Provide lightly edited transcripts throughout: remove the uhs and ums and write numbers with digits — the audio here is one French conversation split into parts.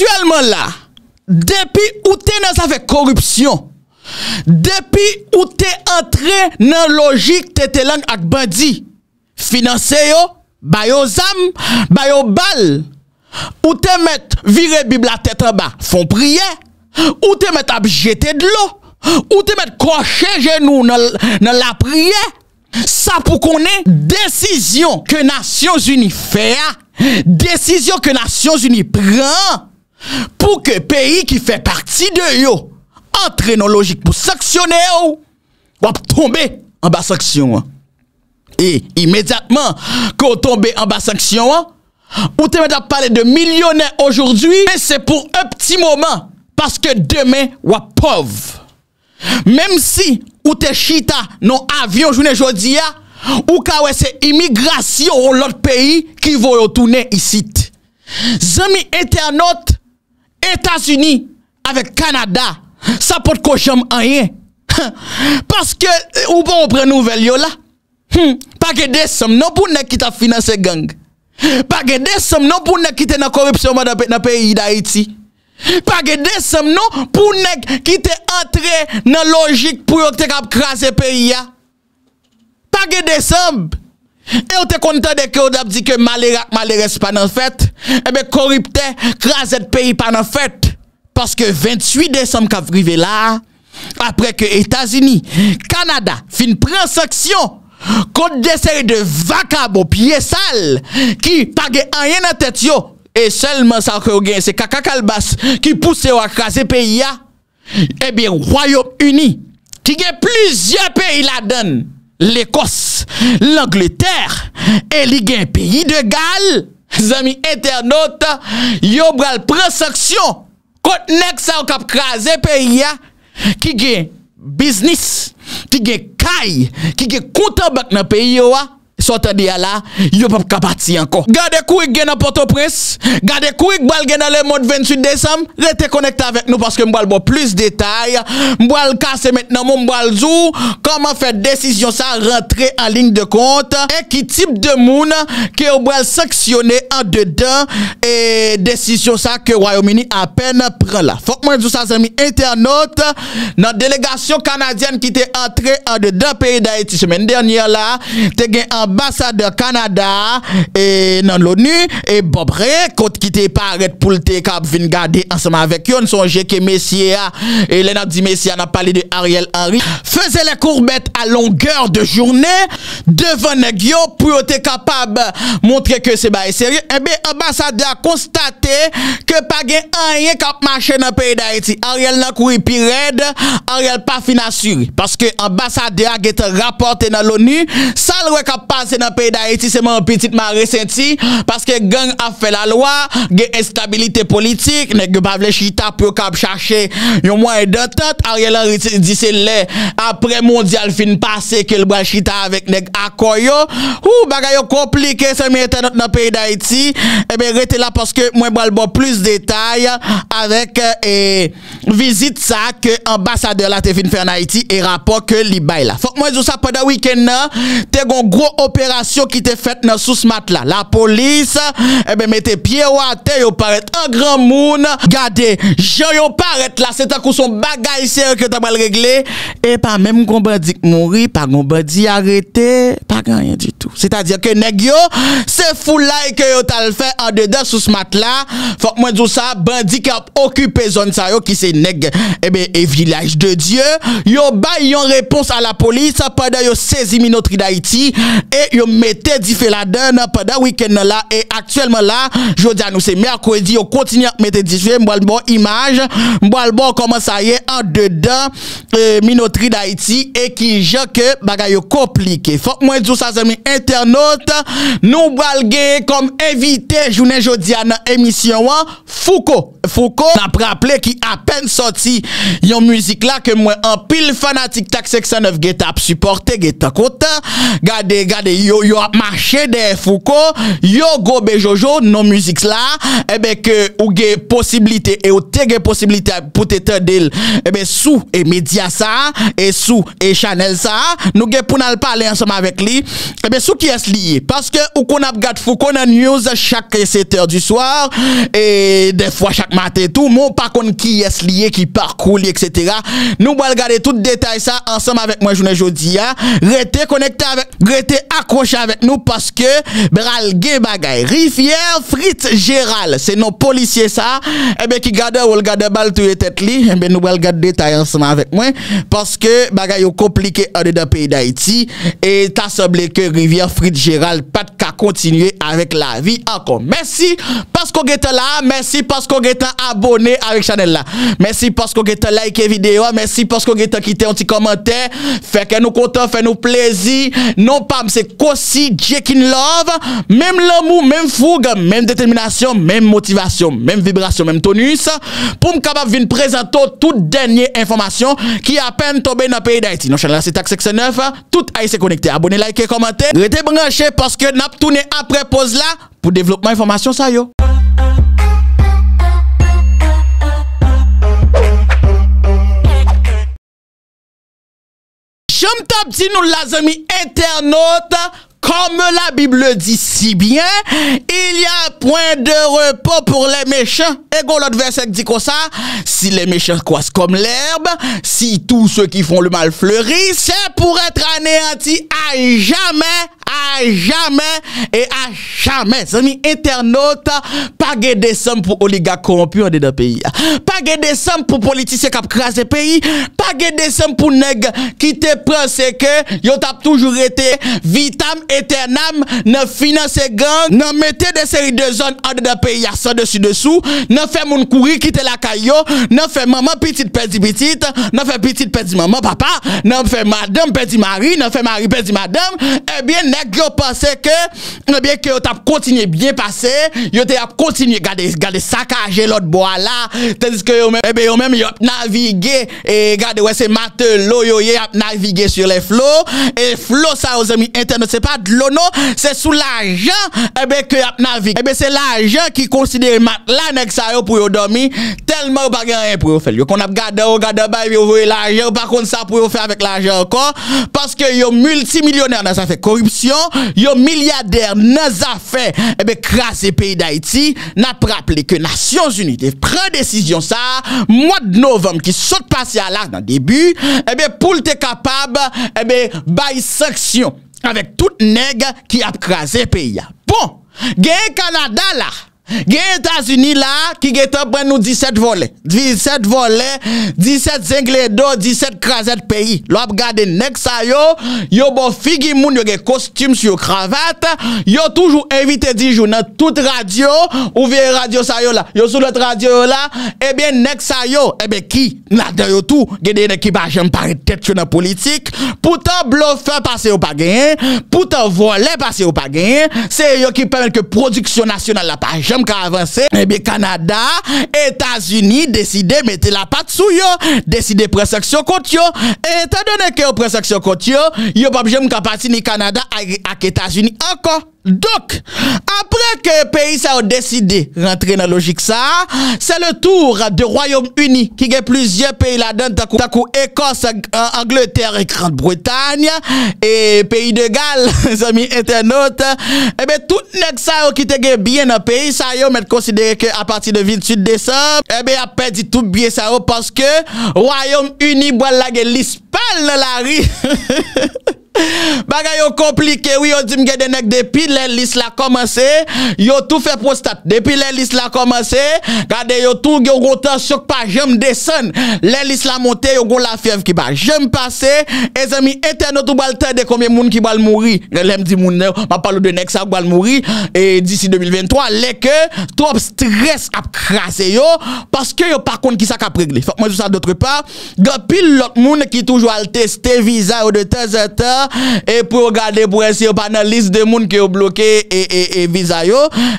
actuellement là, depuis où t'es dans avec corruption, depuis où t'es entré dans logique t'es là avec bandit, financé yo, bayo zam, bayo bal, ou te mettre virer Bible la tête en bas, font prier, ou te mettre à jeter de l'eau, ou te mettre crocher genou dans la prière. Ça pour qu'on ait décision que Nations Unies fait, décision que Nations Unies prend pour que pays qui fait partie de yo entre dans logique pour sanctionner ou tomber en bas sanction. Et immédiatement qu'on tombe en bas sanction, ou te met à parler de millionnaires aujourd'hui, mais c'est pour un petit moment parce que demain ou pauvre. Même si ou te chita non avion journée jodia ou ka wè c'est immigration ou l'autre pays qui va retourner ici. Zami internautes, États-Unis avec Canada, ça porte cocham rien. Parce que ou bon prend nouvelle yo là. Pas que des sommes non pour ne qui t'a financé gang. Pas que des sommes non pour ne qui t'a dans corruption dans pays d'Haïti. Pas que des sommes non pour nèg qui te entré dans logique pour te craser pays. Pas que des sommes. Et on te content de que on dit que malheureux pas dans fête, et ben corrupté craser pays pas dans fête parce que 28 décembre qu'a arrivé là après que États-Unis, Canada fin prend sanction contre des séries de vacabos pieds sales qui pas rien en tête yo. Et seulement ça que vous gagnez, c'est Kaka Kalbas qui pousse à craser pays. Eh bien, Royaume-Uni, qui gagne plusieurs pays là-dedans, l'Écosse, l'Angleterre, et il gagne pays de Galles, les amis internautes, yon bral prend sanction contre nek sa ou kap craser pays qui gagne business, qui gagne caille, qui gagne compte en banque dans pays. Sortant de là, yo pas capati encore. Gardez couille gen dans Port-au-Prince, gardez couille bal gen dans le monde 28 décembre, restez connecté avec nous parce que m'bral bon plus de détails, m'bral casser maintenant mon m'bral zou comment faire décision ça rentrer en ligne de compte et qui type de moun que m'bral sanctionner en dedans et décision ça que Royaume-Uni à peine prend là. Faut que moi dise ça amis internautes, dans délégation canadienne qui était entrée en dedans pays d'Haïti semaine dernière là, te gen ambassadeur Canada et dans l'ONU et Bob Ray quand qui te paraît pour te cap vinn garder ensemble avec yon songe que messieurs et les n'a dit messieurs n'a parlé de Ariel Henry faisait les courbettes à longueur de journée devant nèg yo pour te capable montrer que c'est bail sérieux. Et ben ambassadeur constaté que pas gen rien cap marcher dans pays d'Haïti. Ariel n'a couru pire raide, Ariel pas fin assuré parce que ambassadeur a rapporté dans l'ONU ça le cap passé dans le pays d'Haïti, c'est mon petit maré senti, parce que gang a fait la loi, gen instabilité politique, ne pas vle chita pour cap chercher yon moyen d'entente. Ariel Henry dit c'est le après mondial fin passé que le bra chita avec nèg akoyo, ou bagay yo compliqué, c'est mes internautes dans le pays d'Haïti, et bien rete là parce que moi bral bon plus de détails avec visite ça que ambassadeur la te fin faire en Haïti et rapport que li bay la. Faut que moi dise ça pendant week-end là, te gon gros opération qui te faite dans sous mat là. La police, eh ben, mettez pied ou à terre, yon paraît un grand moun. Gardez, yon paraît là, c'est un coup son bagay sérieux que t'as mal réglé. Et pas même qu'on bandit mourir, pas qu'on bandit arrêté, pas rien du tout. C'est-à-dire que nèg yo, c'est fou là que yon t'al fait en dedans sous mat là. Faut que moi dise ça, bandit qui a occupé zone ça yo, qui c'est nèg, eh ben, et village de Dieu. Yon bay yon réponse à la police, pendant yon saisi minoterie d'Haïti. Et yon mettez diffé la donne pendant week-end là et actuellement là jodi nous c'est mercredi on continue à mettre diffé m'bal bon image m'bal bon comment ça y est en dedans minoterie d'Haïti et qui gens que bagay compliqué. Faut moi dire ça amis internautes nous bral gagner comme invité journée jodi à dans émission Fouco n'a rappelé qui à peine sorti yon musique là que moi en pile fanatique TAK509 get up supporter get up Gade, yo a marché de Fouco, yo gobe Jojo, non musique là, et ben que ou ge possibilité, et ou te ge possibilité pour te tendel, et ben sous et média ça, et sous et Chanel ça, nous ge pour n'al parler ensemble avec lui, et ben sous qui est lié. Parce que, ou qu'on a regardé Foucault dans news chaque 7h du soir, et des fois chaque matin tout, mon par contre qui est lié, qui parcourt, etc. Nous allons regarder tout détail ça ensemble avec moi, journée aujourd'hui. Restez connecté avec, restez accroché avec nous parce que, bral gay bagay. Rivière, Fritz Gérald, c'est nos policiers ça, et bien qui gardent ou le garde balle tout les têtes li, et bien nous allons regarder détail ensemble avec moi parce que, bagay est compliqué en dedans pays d'Haïti, et t'as semblé que Rivière, Fritz Gérald, pas de cas continuer avec la vie encore. Merci parce qu'on est là, merci parce qu'on est abonné avec Chanel là. Merci parce qu'on est liké vidéo, merci parce qu'on est quitté un petit commentaire. Fait que nous content, fait nous plaisir. Non pas c'est Kossi, Jack in Love, même l'amour, même fougue, même détermination, même motivation, même vibration, même tonus pour me capable venir présenter toute dernière information qui à peine tombée dans le pays d'Haïti. Nous Chanel là c'est TAK509, tout Haïti connecté. Abonnez, likez, commentez. Restez branchés parce que n'a tourné après pause là pour développement information ça yo. J'aime tap dit nous les amis internautes. Comme la Bible dit si bien, il y a point de repos pour les méchants. Et go l'autre verset dit comme ça, si les méchants croissent comme l'herbe, si tous ceux qui font le mal fleurissent, c'est pour être anéantis à jamais, et à jamais. Amis internautes, pas de décembre pour oligarques corrompus en dedans pays. Pas de décembre pour politiciens qui crasent le pays. Pas de décembre pour nèg qui te pense que yo tap toujours été vitam éternam, ne finance gang, ne mettez des séries de zones en dedans pays, sans dessus dessous, ne fait moun courir quitter la caillou, ne fait maman petite, ne fait petite maman papa, ne fait madame petit mari, ne fait mari petit madame, eh bien, nèg yo pense que, eh bien, que yo tap continuer bien passé, yo te ap continuer garder saccager l'autre bois là, tandis que yo même, eh bien, yo même yo naviguer, et garder ouais, c'est matelot, yo ap naviguer sur les flots, et flots ça aux amis internautes, c'est pas de l'eau, c'est sous l'argent, eh bien, que y'a navigue. Eh bien, c'est l'argent qui considère matelas, nèg sa yo pour yo dormir, tellement ou pas rien pour yo faire. Yo qu'on a gardé, ou gardé, bah, yo voye l'argent, par contre, ça pour yo faire avec l'argent encore, parce que yo multimillionnaire dans sa fait corruption, yo milliardaire dans sa fait, eh bien, crasse pays d'Haïti, n'a pas rappelé que Nations Unies prend décision ça, mois de novembre, qui saute passé à là, dans le début, eh bien, pour te capable, eh bien, bail sanction. Avec tout nègre qui a crasé pays. Bon, gen Canada là, gen États-Unis là, qui est en train de nous 17 volets. 17 volets, 17 zinglés d'eau, 17 crasés de pays. L'on regarde nègre sa yo, yo bon figi moun yo gen costume sur cravate, yo toujours invité 10 jours dans toute radio, ou vieille radio sa yo là, yo sous l'autre radio là, eh bien nègre sa yo, eh bien qui, là-dedans yo tout, gen des nègres qui pa jam pare tête sur la politique, pourtant bluffer passe au pas gagné, pourtant voler passe au pas gagné, c'est yo qui permet que production nationale la pas jam ka avancer. Eh bien Canada, États-Unis décidé mettre la patte sous yo, décidé pression contre yo, et étant donné que pression contre yo, yo pas jam ka parti ni Canada ak États-Unis encore. Donc, après que le pays a décidé de rentrer dans la logique ça, c'est le tour du Royaume-Uni qui a plusieurs pays là-dedans, takou Écosse, Angleterre et Grande-Bretagne, et pays de Galles, les amis internautes. Eh bien, tout nèg ça qui te bien dans le pays, ça yo met considéré que à partir de 28 décembre, eh bien, a perdu tout bien ça parce que Royaume-Uni boit la gueule l'Espagne dans la rue. Bagay yo compliqué, oui, yo dit m'gè de nèg depuis l'hélice la commencé, yo tout fait prostate. Depuis l'hélice la commencé, gade yo tout yo gon tension pas jamais descendre. L'hélice la monter, yo gon la fièvre qui pas jamais passer. Les amis internautes ou bal tande combien moun qui bal mourir. L'aime dit moun m'a parle de nèg ça bal mourir et d'ici 2023, les que trop stress a crasé yo parce que yo par contre qui ça ka régler. Faut moi tout ça d'autre part, grand pile l'autre moun qui toujours al tester visa de temps en temps. Et pour regarder pour essayer pas dans liste de monde qui ont bloqué et visa yo,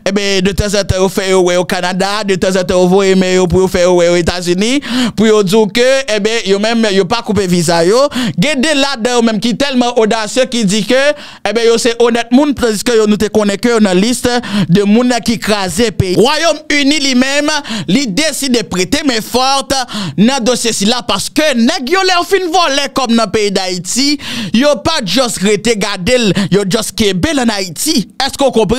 et ben de temps en temps on fait au Canada, de temps en temps on voit mais pour faire aux États-Unis pour dire que et ben yo même yo pas coupé visa yo, gade là dedans même qui tellement audacieux qui dit que et ben yo c'est honnête monde parce que yo nous te connaît que dans liste de monde qui crasé pays. Royaume-Uni lui-même, lui décide de prêter main forte dans dossier là parce que nèg yo leur fin voler comme dans pays d'Haïti, yo pas just rete gadel, yo just kebel en Haïti. Est-ce qu'on comprend?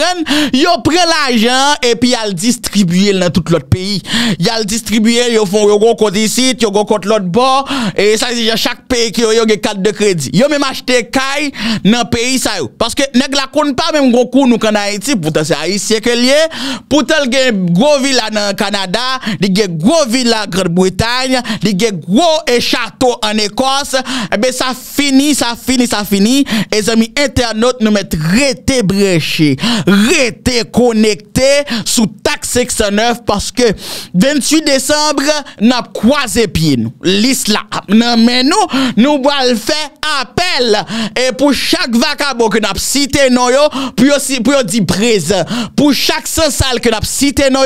Yo prend l'argent et puis yal distribuer dans tout l'autre pays. Yal distribuer, yo font yo gon compte ici, yo gon compte l'autre bord et ça c'est chaque pays qui yo gen carte de crédit. Yo même acheter caille dans pays ça yo parce que nèg la konn pas même gon kou nous en Haïti, pourtant c'est haïtien que lié, pourtant gen gros villa dans Canada, li gen gros villa Grande-Bretagne, li gen gros et château en Écosse. Eh ben ça finit. Et amis internautes, nous mettons rete bréché, rete connecté sous TAK509 parce que 28 décembre, n'a croisé pied nous. L'isla, mais nous allons faire appel. Et pour chaque vacabo que nous avons cité, nous pour dire présent. Pour chaque salle que nous avons cité, nous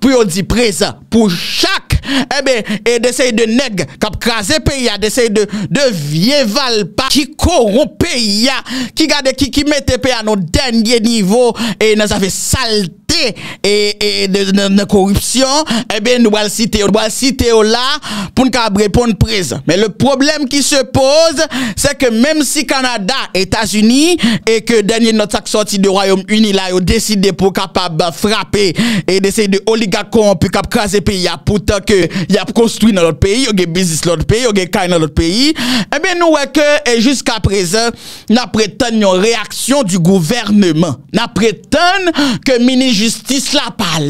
pour dire présent. Pour chaque, eh bien, et d'essayer de nègre qui a crasé pays, d'essayer de vieux valpa qui corrompt pays, qui garde, qui mette pays à nos derniers niveaux, et nous avons saleté. Et de corruption, eh bien, nous allons citer là pour nous répondre présent. Mais le problème qui se pose, c'est que même si Canada, États-Unis, et que dernier notre sortie du Royaume-Uni, là, ils ont décidé pour capable frapper et d'essayer de oligarques corrompus, cap craser pays, pourtant que y a construit dans l'autre pays, y a des business dans l'autre pays, y a des cailles dans l'autre pays, eh bien, nous, que jusqu'à présent, nous prétendons une réaction du gouvernement. Nous prétendons que ministre justice la parle,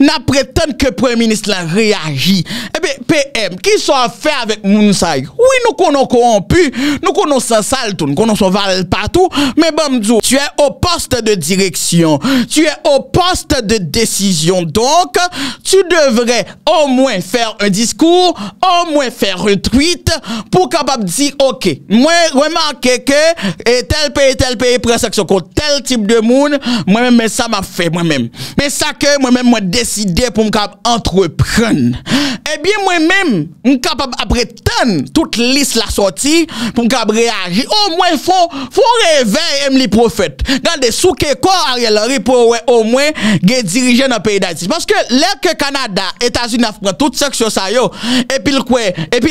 n'a prétend que premier ministre la réagit. Eh bien, PM, qui soit fait avec Mounsaï? Oui, nous connaissons corrompu, nous connaissons sale tout, nous connaissons val partout, mais bon, tu es au poste de direction, tu es au poste de décision, donc, tu devrais au moins faire un discours, au moins faire un tweet, pour capable dire, ok, moi, remarquez que, et tel pays, prend section contre tel type de monde, moi-même, mais ça m'a fait, moi-même. Mais ça que moi-même, moi décidé pour m'entreprendre. Eh bien, moi-même, m'capable après tant toute liste la sortie pour m'capable réagir. Au moins, faut réveiller les prophètes. Regardez, sous quel corps Ariel Henry pour au moins diriger dans le pays d'Haïti. Parce que là que Canada, États-Unis, prend toute section ça yo, et puis le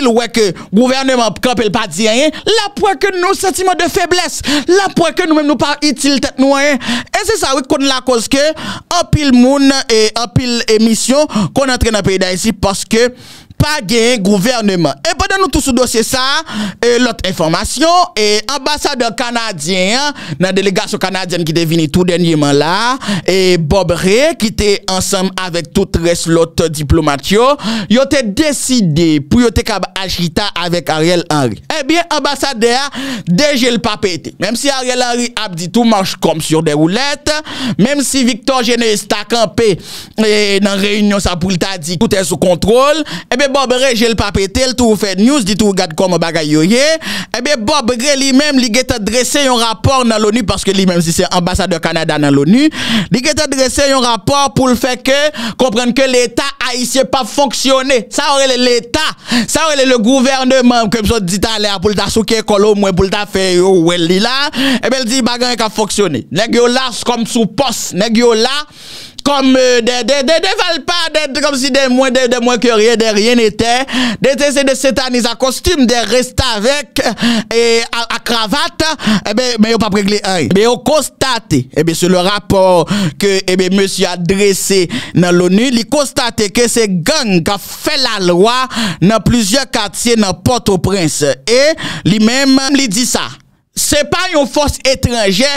ouais que gouvernement camp il pas dit rien, là pour que nos sentiments de faiblesse, là pour que nous-mêmes nous pas utile tête noire. Et c'est ça oui qu'on la cause que en pile moun et en pile émission qu'on entre dans le pays d'Haïti parce que pas gain gouvernement. Et pendant nous tout ce dossier ça, l'autre information, et ambassadeur canadien, dans la délégation canadienne qui est venue tout dernièrement là, et Bob Ray, qui était ensemble avec tout reste l'autre diplomate, ils ont décidé pour yon agita avec Ariel Henry. Eh bien, ambassadeur, déjà le pas pété. Même si Ariel Henry a dit tout marche comme sur des roulettes, même si Victor Généus t'a campé, dans réunion ça pour t'a dit tout est sous contrôle, eh bien, Bob Ray, j'ai le pas pété, le tout fait news, dit tout regarde comment bagay yo ye. Eh bien, Bob Ray lui-même, il a dressé un rapport dans l'ONU, parce que lui-même, si c'est ambassadeur Canada dans l'ONU, il a dressé un rapport pour le fait que, comprendre que l'État haïtien pas fonctionner. Ça aurait l'État, ça aurait le gouvernement, comme ça dit à l'air, pour le souké kolo, moins pour le faire, ou elle li là. Eh bien, il dit, bagay ka fonctionner. Nèg yo là, comme sous poste, nèg yo là, comme des valpas, comme si des moins que rien, des rien n'était, des sétanis à costume, des restes avec, et à cravate, eh ben, mais y'a pas réglé un. Mais y'a constaté, eh ben, sur le rapport que, eh ben, monsieur a dressé dans l'ONU, il constate que c'est gang qui a fait la loi dans plusieurs quartiers dans Port-au-Prince. Et, lui-même, il dit ça. C'est pas une force étrangère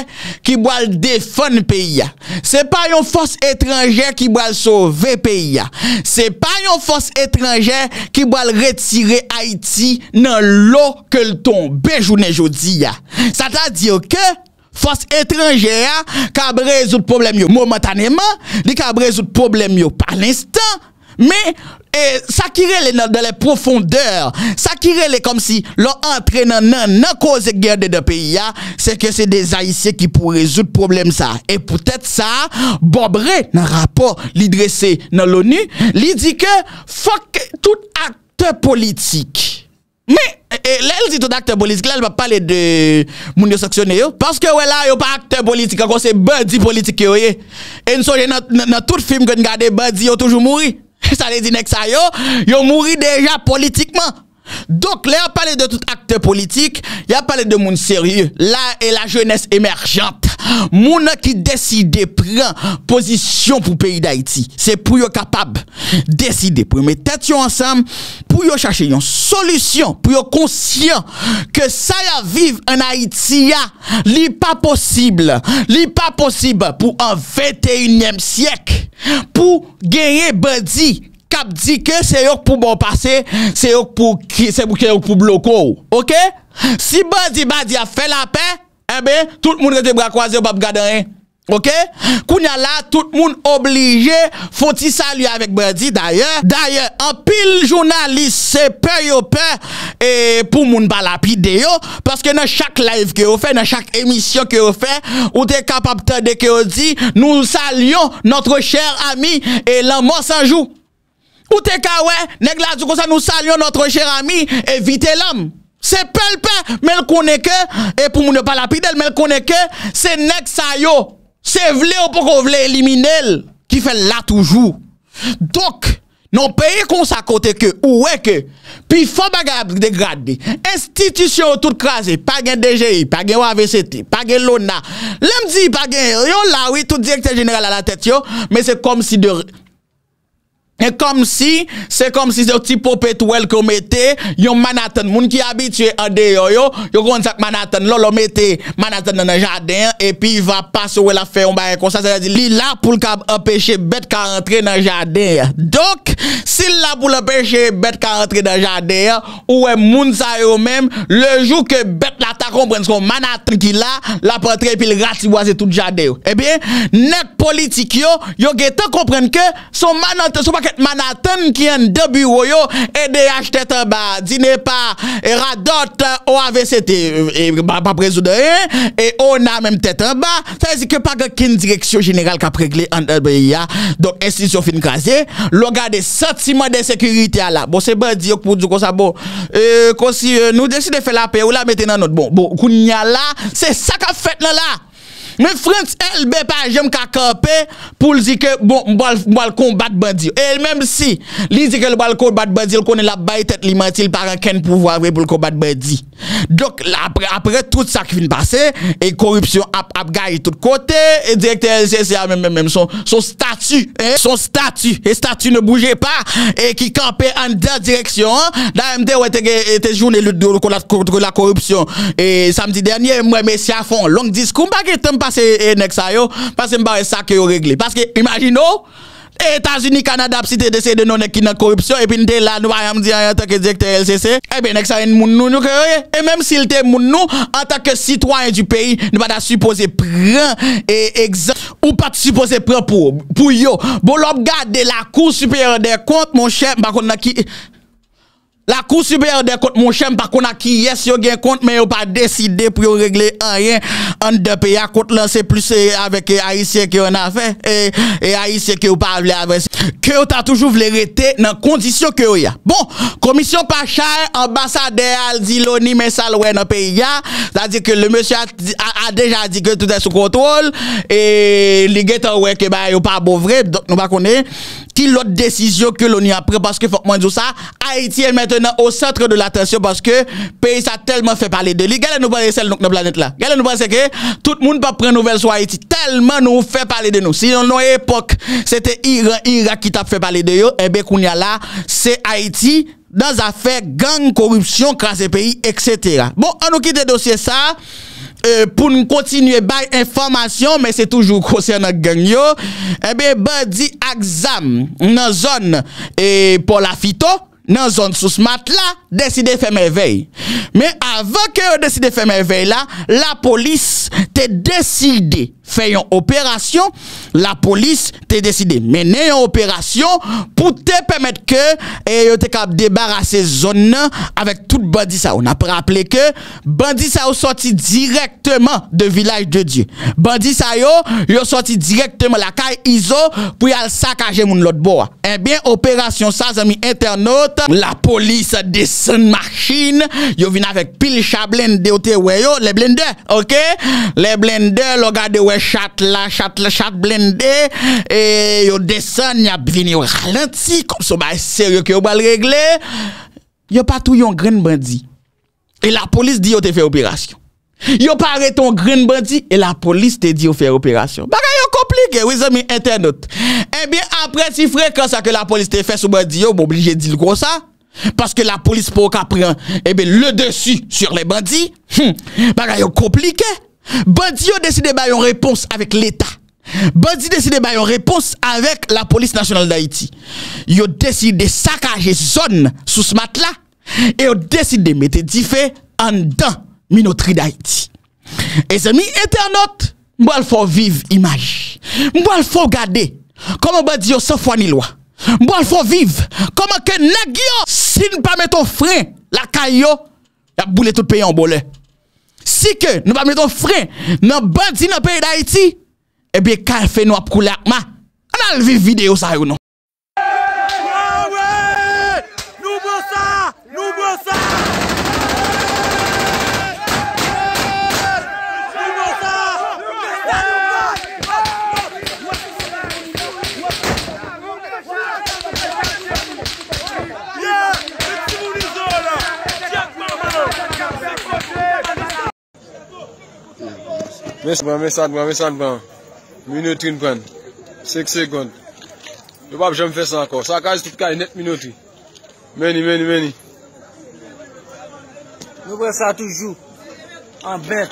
qui doit défendre pays. C'est pas une force étrangère qui doit sauver pays. C'est pas une force étrangère qui doit retirer Haïti dans l'eau que le tombe journée jodi. Ça t'a dit que force étrangère qui résout le problème momentanément, qui résout le problème par l'instant, mais ça qui relève dans les profondeurs, ça qui relève comme si l'entrée dans cause de guerre de pays, c'est que c'est des Haïtiens qui pourraient résoudre le problème ça. Et peut-être ça, Bob Ray, dans le rapport, il dressé dans l'ONU, il dit que fuck tout acteur politique. Mais, là, elle dit tout acteur politique, là, elle va parler de moun yo sanctionné, parce que, ouais, là, y'a pas acteur politique, encore c'est bandit politique, yo, et nous sommes dans tout film que nous regardons, bandit, y'a toujours mouru. Ça les dit que ça yo mouri déjà politiquement. Donc, là, on parle de tout acteur politique, il a parlé de monde sérieux, là, et la jeunesse émergente. Moun qui décide prend position pour le pays d'Haïti. C'est pour yon capable décider, pour mettre tête ensemble, pour yon chercher une solution, pour yon conscient que ça y a vivre en Haïti, li pas possible. Li pas possible pour un 21e siècle, pour gagner bandit. Cap dit que c'est eux pour bon passer, c'est eux pour qui, c'est pour bloquer. OK? Si bandi a fait la paix, eh ben tout le monde rete bras croisés, pas regarder rien. OK? Kounya là tout le monde obligé faut ti saluer avec bandi d'ailleurs en pile journaliste c'est peur et pour monde pas lapide yo parce que dans chaque live que vous fait, dans chaque émission que vous fait, ou t'es capable de que vous dit nous saluons notre cher ami et l'amour sans jour. Ou te kawe, nèg la du comme ça nous saluons notre cher ami, évitez l'homme. C'est pelpe, mais le connaît que, et pour moun ne pas lapidel, mais le connaît que, c'est nèg sa yo. C'est vle ou pour qu'on vle éliminer, qui fait là toujours. Donc, non pays comme ça côté que, ouè que, puis faut bagay dégradé. Institution tout crasé, pas gen DGI, pas gen AVCT, pas gen LONA. L'em di pas gen, yon la oui, tout directeur général à la tête yo, mais c'est comme si de... Et comme si, c'est comme si c'est un petit popétouel qu'on mettait, yon Manhattan, moun qui habitué en dehors yo, yon kon sak Manhattan, l'on mette Manhattan dans le jardin, et puis il va passer où elle a fait un bail comme ça, c'est-à-dire, li là pour empêcher bête qu'à rentrer dans le jardin. Donc, s'il là pour l'empêcher bête qu'à rentrer dans le jardin, ou est moun sa yo même, le jour que bête la ta comprenne son Manhattan qui là, la prentre et puis il ratiboise tout le jardin. Eh bien, net politique yo, yon getan comprenne que son Manhattan, son Manhattan qui en début yo et de acheter en bas dîner pas radot au AVCT et pas résoudre et on a même tête en bas ça veut dire que pas qu'une direction générale qui a réglé en BIA donc institution fin crasé le garde sentiment de sécurité là bon c'est bandi pour dire comme ça bon comme si nous décidons de faire la paix ou la mettre dans notre bon kounya là c'est ça qu'a fait là mais France LB pas j'aime qu'à camper pour dire que bon m'bal combattre bandit et même si il dit que le bal combattre bandit il connaît la baille tête li mentil par aucun pouvoir pour combattre bandit donc après tout ça qui vient passer et corruption a gagné tout côté et directeur LCCA même son statut et statut ne bougeait pas et qui campait en deux directions dans MD était journée lutte contre la corruption et samedi dernier moi messieurs font long discours parce que m'barre ça que yo réglé parce que imaginez États-Unis Canada cité d'essayer de non qui dans corruption et puis nous là nous va me dire en tant que directeur LCC eh ben ça une moun nous et même s'il était moun nous en tant que citoyen du pays nous pas supposé prendre et exemple ou pas supposé prendre pour yo bon l'on garder la cour supérieure des comptes mon cher par contre qui la cour supérieure des comptes mon chèm par contre qui yes yo gen compte mais yo pas décidé pour régler rien en deux pays à compte lancer plus avec haïtien qui on a fait et haïtien qui ou pas avec que on t'a toujours voulu rester dans condition que y a bon commission pas cher ambassadeur Aldiloni mais ça loin dans pays c'est-à-dire que le monsieur a déjà dit que tout est sous contrôle et les gars ouais que bah yo pas bon vrai donc nous pas connaître qui l'autre décision que l'on y a pris parce que faut moi dire ça Haïti est maintenant au centre de l'attention parce que pays ça tellement fait parler de lui galè nous parler celle donc dans planète là galè nous penser que tout le monde pas prendre nouvelle sur Haïti tellement nous fait parler de nous si on nos époque c'était Iran qui t'a fait parler de eux et ben kounya là c'est Haïti dans affaire gang corruption craser pays etc. Bon on nous quitte dossier ça pour nous continuer par information, mais c'est toujours concernant gang yo. Eh bien, bandi exam dans zone et pour la fito, dans zone sous smart là, décide de faire merveille. Mais avant que décide de faire merveille là, la police te décidé faire une opération, la police te décidé mener une opération pour te permettre que yo te cap débarrasser zone avec tout bandit ça. On a rappelé que bandit ça sorti directement de village de Dieu. Bandit ça yo sorti directement la caille Iso pour y aller saccager moun l'autre bois. Eh bien opération ça amis internautes, la police descend machine, yo vient avec pile chablende de ouais yo les blender, OK? Les blender le gade ouais chat blende et yo descend y a vini au ralenti comme ça bah sérieux que yo va le régler Yo pas tout yon grain bandit. Et la police dit yo te fait opération. Yo pas arrêté ton grain bandit et la police te dit yo fait opération. Bagay yo compliqué, oui amis internautes. Eh bien après si fréquence que la police te fait sous bandit yo, obligé de dire comme ça. Parce que la police pour qu'elle prenne eh bien le dessus sur les bandits. Bagay yo compliqué. Bandit yo décide ba yon réponse avec l'état. Bandit décide ba yon réponse avec la police nationale d'Haïti. Yo décide de saccager zone sous ce matelas là et yo décide de mettre du feu en dedans minoterie d'Haïti. Et amis internautes, m'bal faut vivre image. M'bal faut regarder comment bandit yo sans foi ni loi. M'bal faut vivre comment que nèg yo si ne pas mettre au frein la caillou, y a bouler tout pays en bolé. Si que nous ne mettons pas frein dans bandit dans le pays d'Haïti, eh bien, quand fait nous pour la ma, on a le vidéo ça ou non? Mais ça, minuterie ne prend. 5 secondes. Je ne vais jamais faire ça encore. Ça casse tout cas net minuterie. Meni. Nous prenons ça toujours. En bête.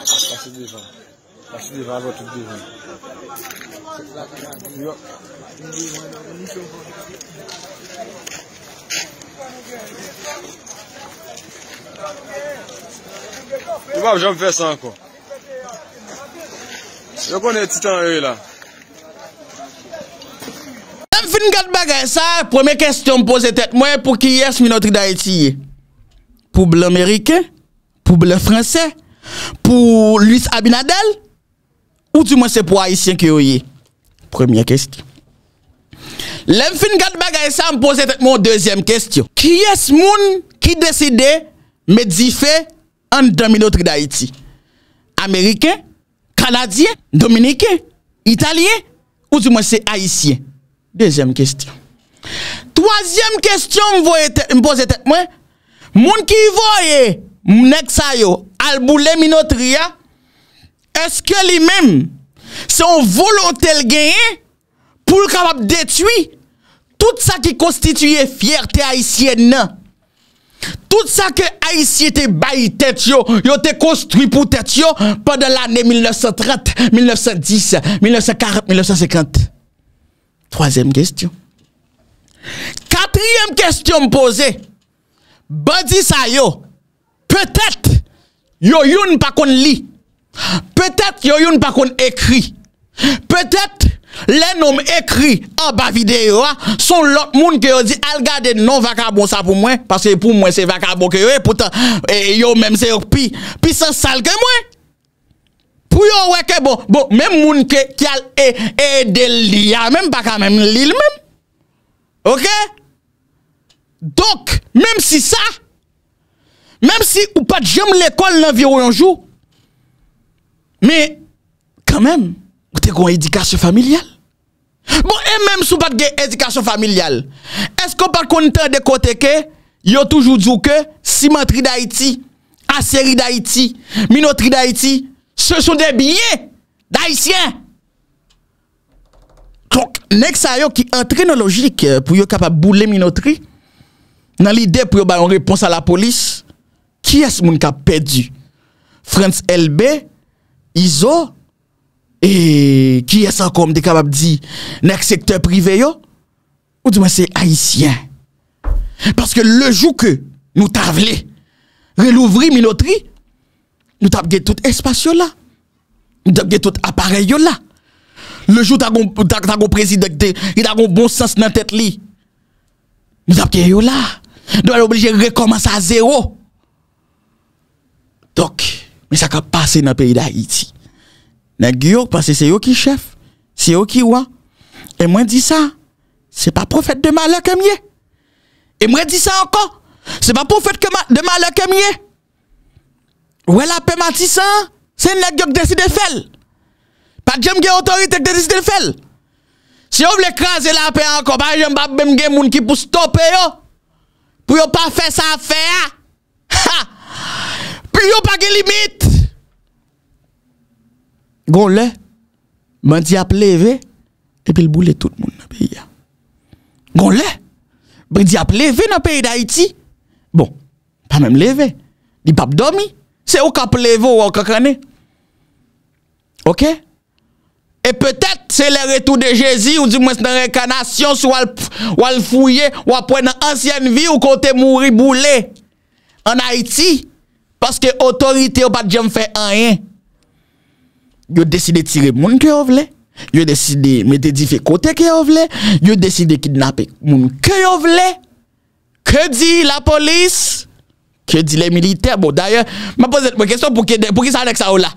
Passez devant avant tout devant. Je ne vais jamais faire ça encore. Je connais Titan eux là. Même fin de bagay ça, première question pose tête moi pour qui est minoterie d'Haïti? Pour blanc américain, pour blanc français, pour Luis Abinadel ou du moins c'est pour haïtien que yoyé. Première question. Même fin de bagay ça me pose tête moi deuxième question. Qui est moun qui décidait me diffé en dans minoterie d'Haïti? Américain, Canadien, Dominicain, Italien ou du moins c'est Haïtien. Deuxième question. Troisième question, me pose tête moi. Moun ki voye nek sa yo al boule minotria, est-ce que lui-même son volonté le gagner pour capable détruire tout ça qui constituait fierté haïtienne? Tout ça que Haïti était baï tête yo, yo te construit pour tête yo pendant l'année 1930, 1910, 1940, 1950. Troisième question. Quatrième question posée. Bandi sa yo, peut-être yo youn pa kon li. Peut-être yo youn pa kon écrit. Peut-être les noms écrits en bas vidéo sont l'autre monde qui dit al garder non vagabond ça pour moi parce que pour moi c'est vagabond que yo pourtant yo même c'est puis sans sale que moi pour yo ouais que bon même monde qui a aidé l'IA même pas quand même l'île même OK donc même si ou pas j'aime l'école l'environ un jour mais quand même ou t'es qu'on éducation familiale? Bon, et même si vous n'avez pas d'éducation familiale, est-ce qu'on parle content de côté que, yo toujours dit que, cimenterie d'Haïti, assérie d'Haïti, minoterie d'Haïti, ce sont des billets d'Haïtiens? Donc, nexa yo qui entre dans logique pour yo capable bouler minoterie, dans l'idée pour yo ba yon réponse à la police, qui est-ce moun ka perdu? France LB, ISO, et qui est-ce encore m'te capable de dire dans le secteur privé yo? Ou du moins c'est haïtien. Parce que le jour que nous t'avlé, relouvri minoterie, nous t'avlé tout espace là. Nous t'avlé tout appareil là. Le jour t'as un président qui a un bon sens dans tête li. Nous t'avlé yo là. Nous sommes obligés de recommencer à zéro. Donc, mais ça va passer dans le pays d'Haïti. Parce que c'est eux qui chef, c'est eux qui roi. Et moi dis ça, c'est pas prophète de malheur comme yé. Et moi dis ça encore, c'est pas prophète de malheur comme yé. Ouais la paix Matissan, c'est nèg qui décide de faire. Pas de gens autorité qui décide de faire. Si on veut écraser la paix encore, pas de gens qui poussent stopper yo. Pour yon pas faire ça faire. Ha! Pour yon pas de limite. Gon le, mandi a plevé, et puis le boule tout le monde dans le pays. Gon le, mandi a plevé dans le pays d'Haïti. Bon, pas même levé. Il pas dormi. C'est au cap levé ou au kakane. Ok? Et peut-être c'est le retour de Jésus ou du moins dans l'incarnation soit ou al fouiller ou après dans ancienne vie ou côté mourir boulé en Haïti parce que autorité ou pas jamais fait rien. Yo décidé tirer moun que yo vle, yo décidé mettre différents côté que yo vle, yo décidé kidnapper moun que yo vle. Que dit la police? Que dit les militaires? Bon d'ailleurs, m'a posé une question pour qui ça avec ça ou là.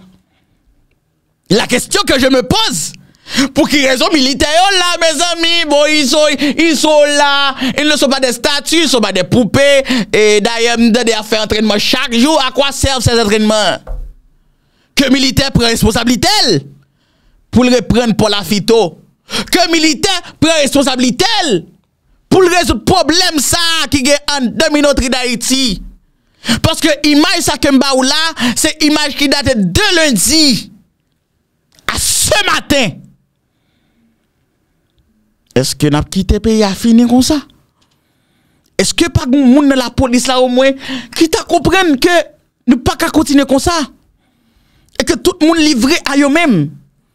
La question que je me pose, pour qui raison militaire, là, mes amis, bon, ils sont là, ils ne sont pas des statues, ils ne sont pas des poupées, et d'ailleurs, ils doivent faire entraînement chaque jour. À quoi servent ces entraînements? Que militaire prend responsabilité, pour le reprendre pour la phyto. Que militaire prend responsabilité, pour le résoudre problème, ça, qui est en demi-notre d'Haïti. Parce que l'image, ça, que m'ba ou là, c'est l'image qui date de lundi. Ce matin, est-ce que n'a quitté le pays à finir comme ça? Est-ce que pas de monde dans la police là au moins qui t'a compris que nous pas qu'à continuer comme ça et que tout le monde livré à eux-mêmes?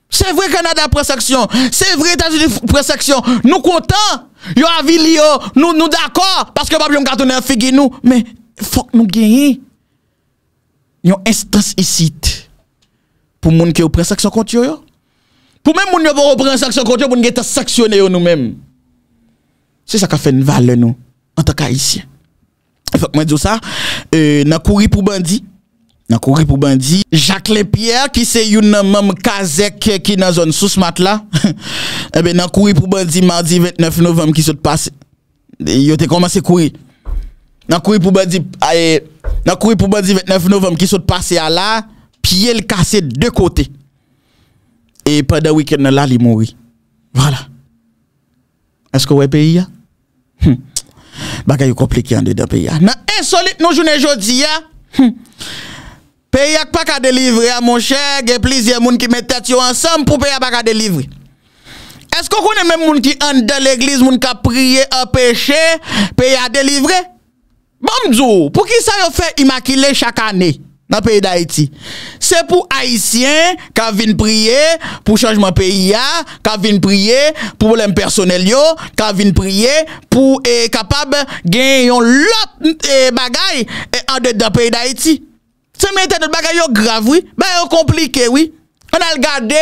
C'est vrai Canada prend sanction, c'est vrai États-Unis prend sanction. Nous contents, yo avilio, nous d'accord parce que pas bien cartonner figue nous, mais faut que nous gagner. Yon instance ici pour monde qui prend sanction contre yo. Pour même moun yo pou reprendre sanction contre pour nous sanctionner nous-mêmes. C'est ça qui fait une valeur nous en tant qu'haïtien. Faut que moi dis ça nan couri pour bandi. Nan couri pour bandi, Jacques Lepierre qui c'est une membre Kazek qui dans zone sous mat là. Eh ben nan couri pour bandi mardi 29 novembre qui s'est passé. Yo te commencé courir. Nan couri pour bandi nan couri pour bandi 29 novembre qui s'est passé à là, pied le cassé de côté. Et pendant le week-end, là, il mourit. Voilà. Est-ce que vous avez pays? Bagay compliqué en dedans pays. Dans insolite, nous journée aujourd'hui. Pays pas qu'à délivrer, mon cher. Il y a plusieurs gens qui mettent tête ensemble pour payer pas qu'à délivrer. Est-ce que vous connaissez même gens qui entrent dans l'église, gens qui prient en péché, pays à délivrer? Bonjour, pour qui ça vous fait immaculer chaque année? Dans le pays d'Haïti. C'est pour Haïtiens qui viennent prier pour changement pays, qui viennent prier pour problème personnel, qui viennent prier pour être capable de gagner l'autre bagaille en dedans pays d'Haïti. C'est mettre de bagaille grave, oui, ben compliqué, oui. On a regardé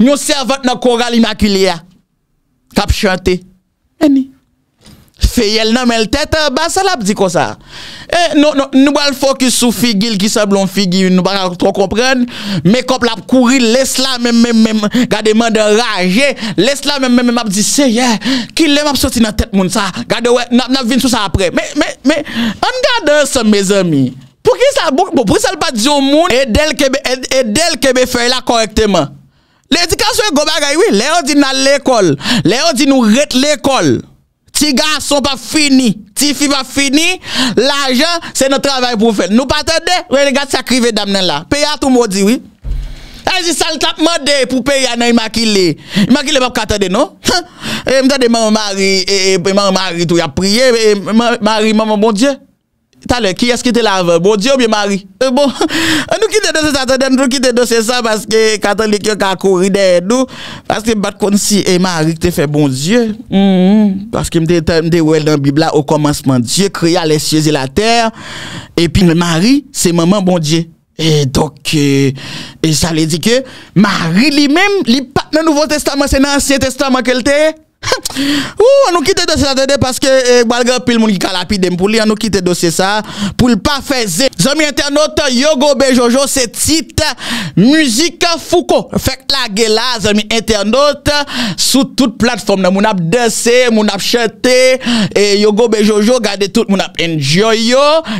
nos servantes dans le choral immaculé, qui chanté. Fayel nan mel tête bas ça l'a dit comme ça. Eh non non nous va le focus sur figil qui semble on figil nous pas trop comprendre mais comme la courir laisse là même garder mande rager laisse là même m'a dit Seigneur qui le m'a sorti dans tête monde ça garder ouais n'a vinn sur ça après mais on garde ensemble mes amis pour qui ça pour ça pas dire au monde et d'elle que fait là correctement l'éducation go bagay oui les on dit dans l'école les on dit nous rete l'école. Ti garçon pas fini, ti fille pas fini, l'argent c'est notre travail pour faire. Nous pas tendez, regarde ça crivé dame là. Paye à tout maudit oui. Elle dit ça le t'a demandé pour payer à immaculé. Immaculé pas attendre non? Et m'tendez maman Marie et maman Marie tout y a prié Marie maman bon Dieu. T'allez qui est-ce qui était là avant? Bon Dieu ou bien Marie? Bon, nous quittons de ça, nous quittons de ça parce que catholique yo ka courir derrière nous parce que bat kon si et Marie te fait bon Dieu. Parce que m'te ouais dans Bible là au commencement Dieu créa les cieux et la terre et puis Marie c'est maman bon Dieu. Et donc et ça veut dire que Marie lui-même li pas dans Nouveau Testament c'est dans Ancien Testament qu'elle était. Ouh, nous quitte dossier ça parce que malgré pile monde qui calapide pour lui, nous quitte dossier ça pour le pas faire. Amis internautes, Yogo Bejojo c'est titre musique Fouco. Fait la gueule amis internautes sous toute plateforme nous n'a danser, nous n'a chanter et Yogo Bejojo garder tout monde a enjoy yo,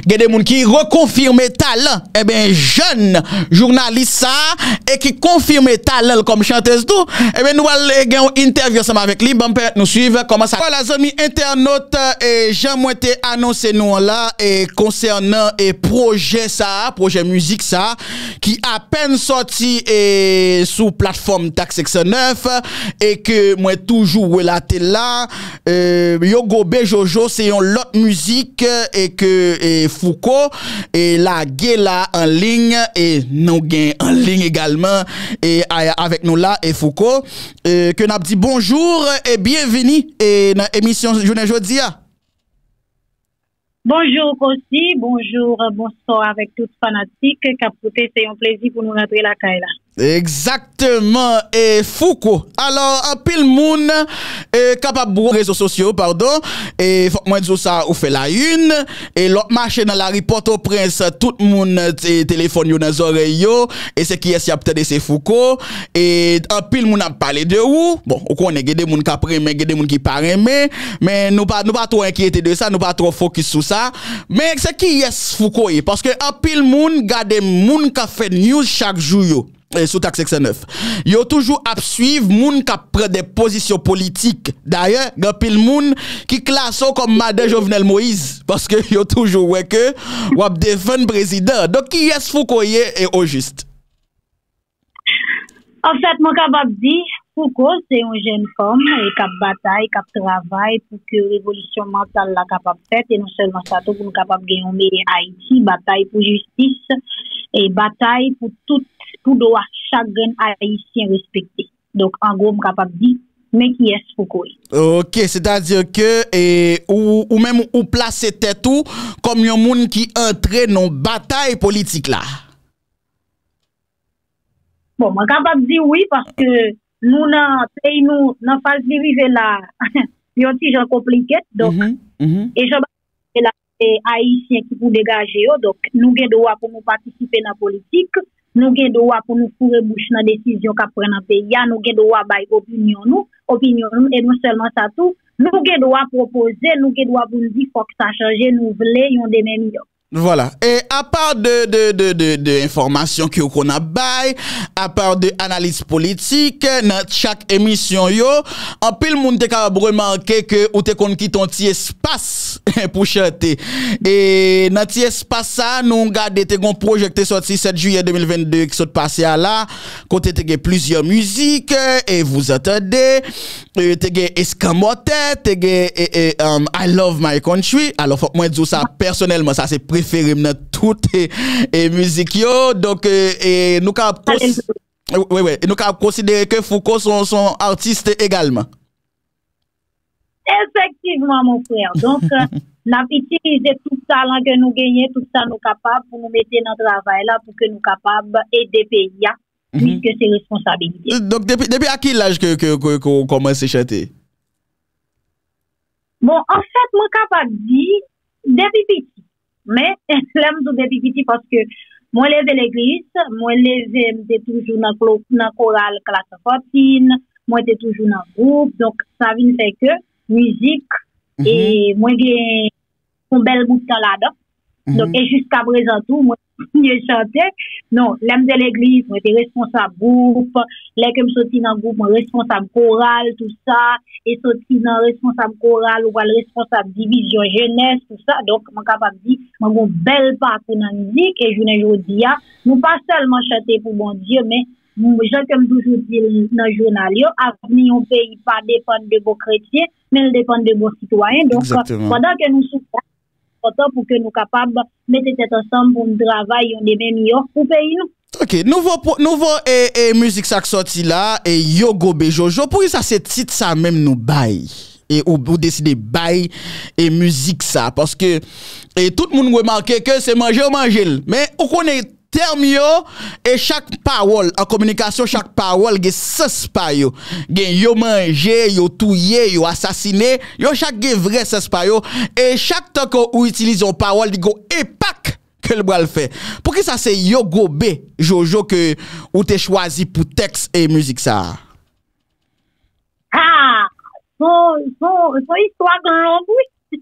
garder monde qui reconfirme talent. Eh ben jeune journaliste ça et qui confirme talent comme chanteuse tout. Eh ben nous allons gagner une interview ensemble avec lui. peut nous suivre, comment ça... Voilà, amis internautes, et j'ai moins été annoncé nous là, et concernant et projet ça, projet musique ça, qui à peine sorti et sous plateforme TAK509, et que moi toujours relaté là, Yo Gobe Jojo, c'est une autre musique, et que Foucault, et la gué là en ligne, et nous gain en ligne également, et avec nous là, et Foucault, que nous avons dit bonjour et bienvenue dans l'émission Journée Jodia. Bonjour aussi, bonjour, bonsoir avec tous les fanatiques. Capoté, c'est un plaisir pour nous rentrer la caille. Exactement, et Foucault. Alors, un pile moun capable de réseaux sociaux, pardon, et faut moi dire ça, ou fait la une, et l'autre marché dans la rue Port-au-Prince, tout le monde téléphone yo dans les oreilles, et c'est qui est-ce qui a peut-être c'est Foucault, et un pile moun a parlé de ou, bon, on connaît des moun qui a prémé, des moun qui parrain, mais nous pas trop inquiétés de ça, nous pas trop focus sur ça, mais c'est qui est Foucault, parce que un pile moun, gade moun qui a fait news chaque jour, yo. Sous TAK509. Yo toujours à suivre moun qui prend des positions politiques. D'ailleurs, grand pile moun qui classe comme madame Jovenel Moïse parce que yo toujours ouais que ou défendre président. Donc qui est Foucault et au juste. En fait, mon capable dit Foucault c'est une jeune femme qui bataille, qui travaille pour que révolution mentale la capable faite et non seulement ça tout pour capable gagner Haïti, bataille pour justice et bataille pour tout pour doit chacun haïtien respecté. Donc, en gros, capable de dire, mais qui est Foucault? Ok, c'est-à-dire que, ou même, ou placer tête tout, comme un monde qui entre dans bataille politique là. Bon, je suis capable de dire oui, parce que nous, dans le pays, nous, dans la phase de vivre là, il y a un petit genre compliqué. Donc, et je vais les haïtiens qui pour dégager, donc, nous avons droit pour nous participer dans la politique. Nous avons droit pour nous fourrer bouche dans la décision qu'a pris le pays. Nous avons droit pour opinion nous, et non seulement ça tout. Nous avons droit pour proposer, nous avons droit pour nous dire qu'il faut que ça change, nous voulons des mêmes. Voilà. Et à part de informations qu'on a bail, à part de analyse politique, dans chaque émission, en pile moun te ka remarqué que ou te kon ki ton ti espace pour chanter. Et dans ti espace ça, nous gardé te gon projet sorti 7 juillet 2022 qui sort passé à là, côté te gen plusieurs musiques et vous entendez te gen Escamoté, te gen I love my country. Alors faut moi dire ça personnellement, ça c'est préféré dans toute musique yo donc nous ca oui nous ca considérer que Foucault sont artistes également. Effectivement mon frère. Donc n'a utiliser tout talent que nous gagner, tout ça nous capable pour nous mettre dans travail là pour que nous capable aider pays là puisque c'est responsabilité. Donc depuis à quel âge que commence à chanter? Bon en fait moi capable dire depuis petit. Mais, l'aime tout depuis petit parce que moi, levé l'église, moi, levé, j'étais toujours dans le chorale classe 14, moi, j'étais toujours dans le groupe, donc ça vient faire que musique, et moi, j'ai un bel bout de temps là-dedans. Donc, et jusqu'à présent, tout, moi, j'ai chanté. Non, l'aime de l'église, moi, j'étais responsable groupe, les que me sorti dans le groupe, moi, responsable chorale, tout ça, et sorti dans responsable chorale, ou responsable division jeunesse, tout ça. Donc, je suis capable de dire, je suis un bel parcours dans la musique, et je ne dis pas, nous pas seulement chanter pour bon Dieu, mais je comme toujours dire dans le journal, l'avenir du pays pas dépend de vos chrétiens, mais il dépend de vos citoyens. Donc, pendant que nous souffrons, pour que nous capables de mettre tête ensemble pour nous travailler des mêmes yo pour payer nous. Ok, nouveau et musique ça sorti là et Yo Gobe Jojo pour ça c'est titre ça même nous bail et ou décider bail et musique ça parce que et tout le monde remarque que c'est manger ou manger mais on connaît terme yo et chaque parole en communication chaque parole gen sens pa yo gen yo manger yo touyer yo assassiner yo chaque gen vrai sens pa yo et chaque temps qu'on utilise une parole il go impact que le bral fait pour qui ça c'est Yo Gobe Jojo que ou t'es choisi pour texte et musique ça ah son histoire longue oui.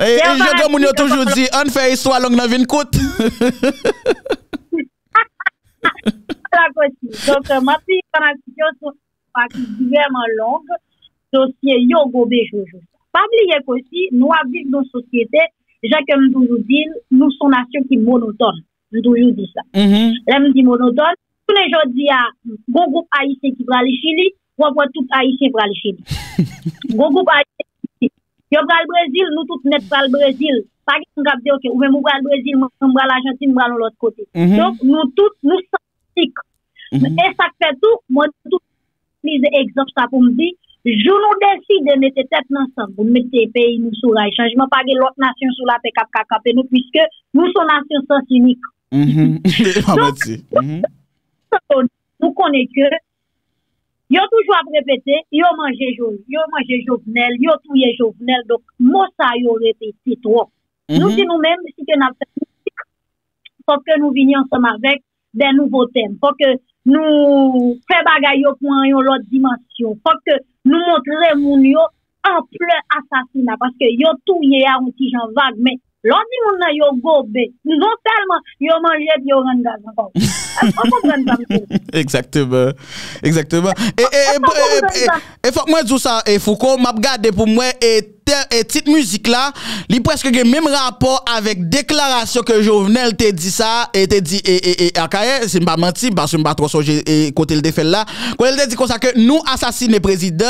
Et je comme on toujours dit, on fait histoire longue dans une côte. Donc, ma fille, pendant que je suis vraiment longue, dossier yo go bejo jou. Pas oublier qu'aussi nous vivons dans société, Jacques me toujours dit, nous sommes nation qui monotone. Je toujours dit ça. Là me dit monotone, tous les jours dit a bon groupe haïtien qui va aller Chili, on voit tout haïtien va aller Chili. Bon groupe haïtien yo va aller Brésil, nous tous net va aller Brésil. Pas qu'on va dire que ou même on va aller Brésil, on va aller l'Argentine, on va aller l'autre côté. Donc nous tous nous sommes. Et ça fait tout, moi tout les exemples ça pour me dire je nous décide de mettre tête ensemble, de mettre les pays nous sur le changement, pas que l'autre nation sur la paix cap nous, puisque nous sommes nation sans unique. Nous connaissons que, ils ont toujours répété, ils ont mangé Jovenel, ils ont tué Jovenel, donc, moi, ça, ils ont répété trop. Nous, si nous-mêmes, si nous avons fait musique, il faut que nous venions ensemble avec des nouveaux thèmes, il faut que nous faisons bagaille pour l'autre dimension, il faut que nous montrons mon yo en plein assassinat parce que yo tout yé un petit Jean vague mais l'autre monde nan yo gobé non seulement yo mangé puis yo rend gaz encore. Exactement. Exactement. Et faut moi dire ça et Foucault m'a regardé pour moi et petite musique là, il presque le même rapport avec déclaration que Jovenel te dit ça et te dit et Akaye, c'est pas menti parce que je pas trop songer et côté le défait là. Quand il te dit comme ça que nous assassiner président,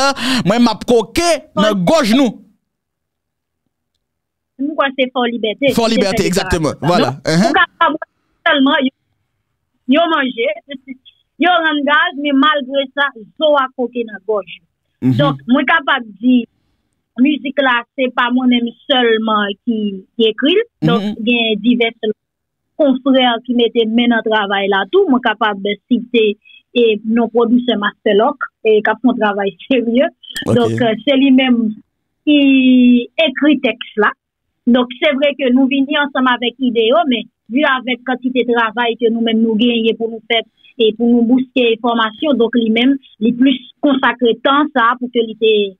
moi m'a coqué dans gauche nous. Nous quoi c'est fort liberté. Fort liberté exactement. Voilà. Seulement yo manger, yo rend gaz mais malgré ça, zo a coqué dans gauche. Donc moi capable dire musique là c'est pas moi-même seulement qui écrit donc il y a divers confrères qui mettaient main en travail là tout moi capable de citer et nos producteurs masterlock et qui font travail sérieux donc c'est lui-même qui écrit texte là donc c'est vrai que nous venons ensemble avec idéo mais vu avec quantité de travail que nous-mêmes nous gagnons pour nous faire et pour nous booster formation donc lui-même les plus consacré temps ça pour que l'idée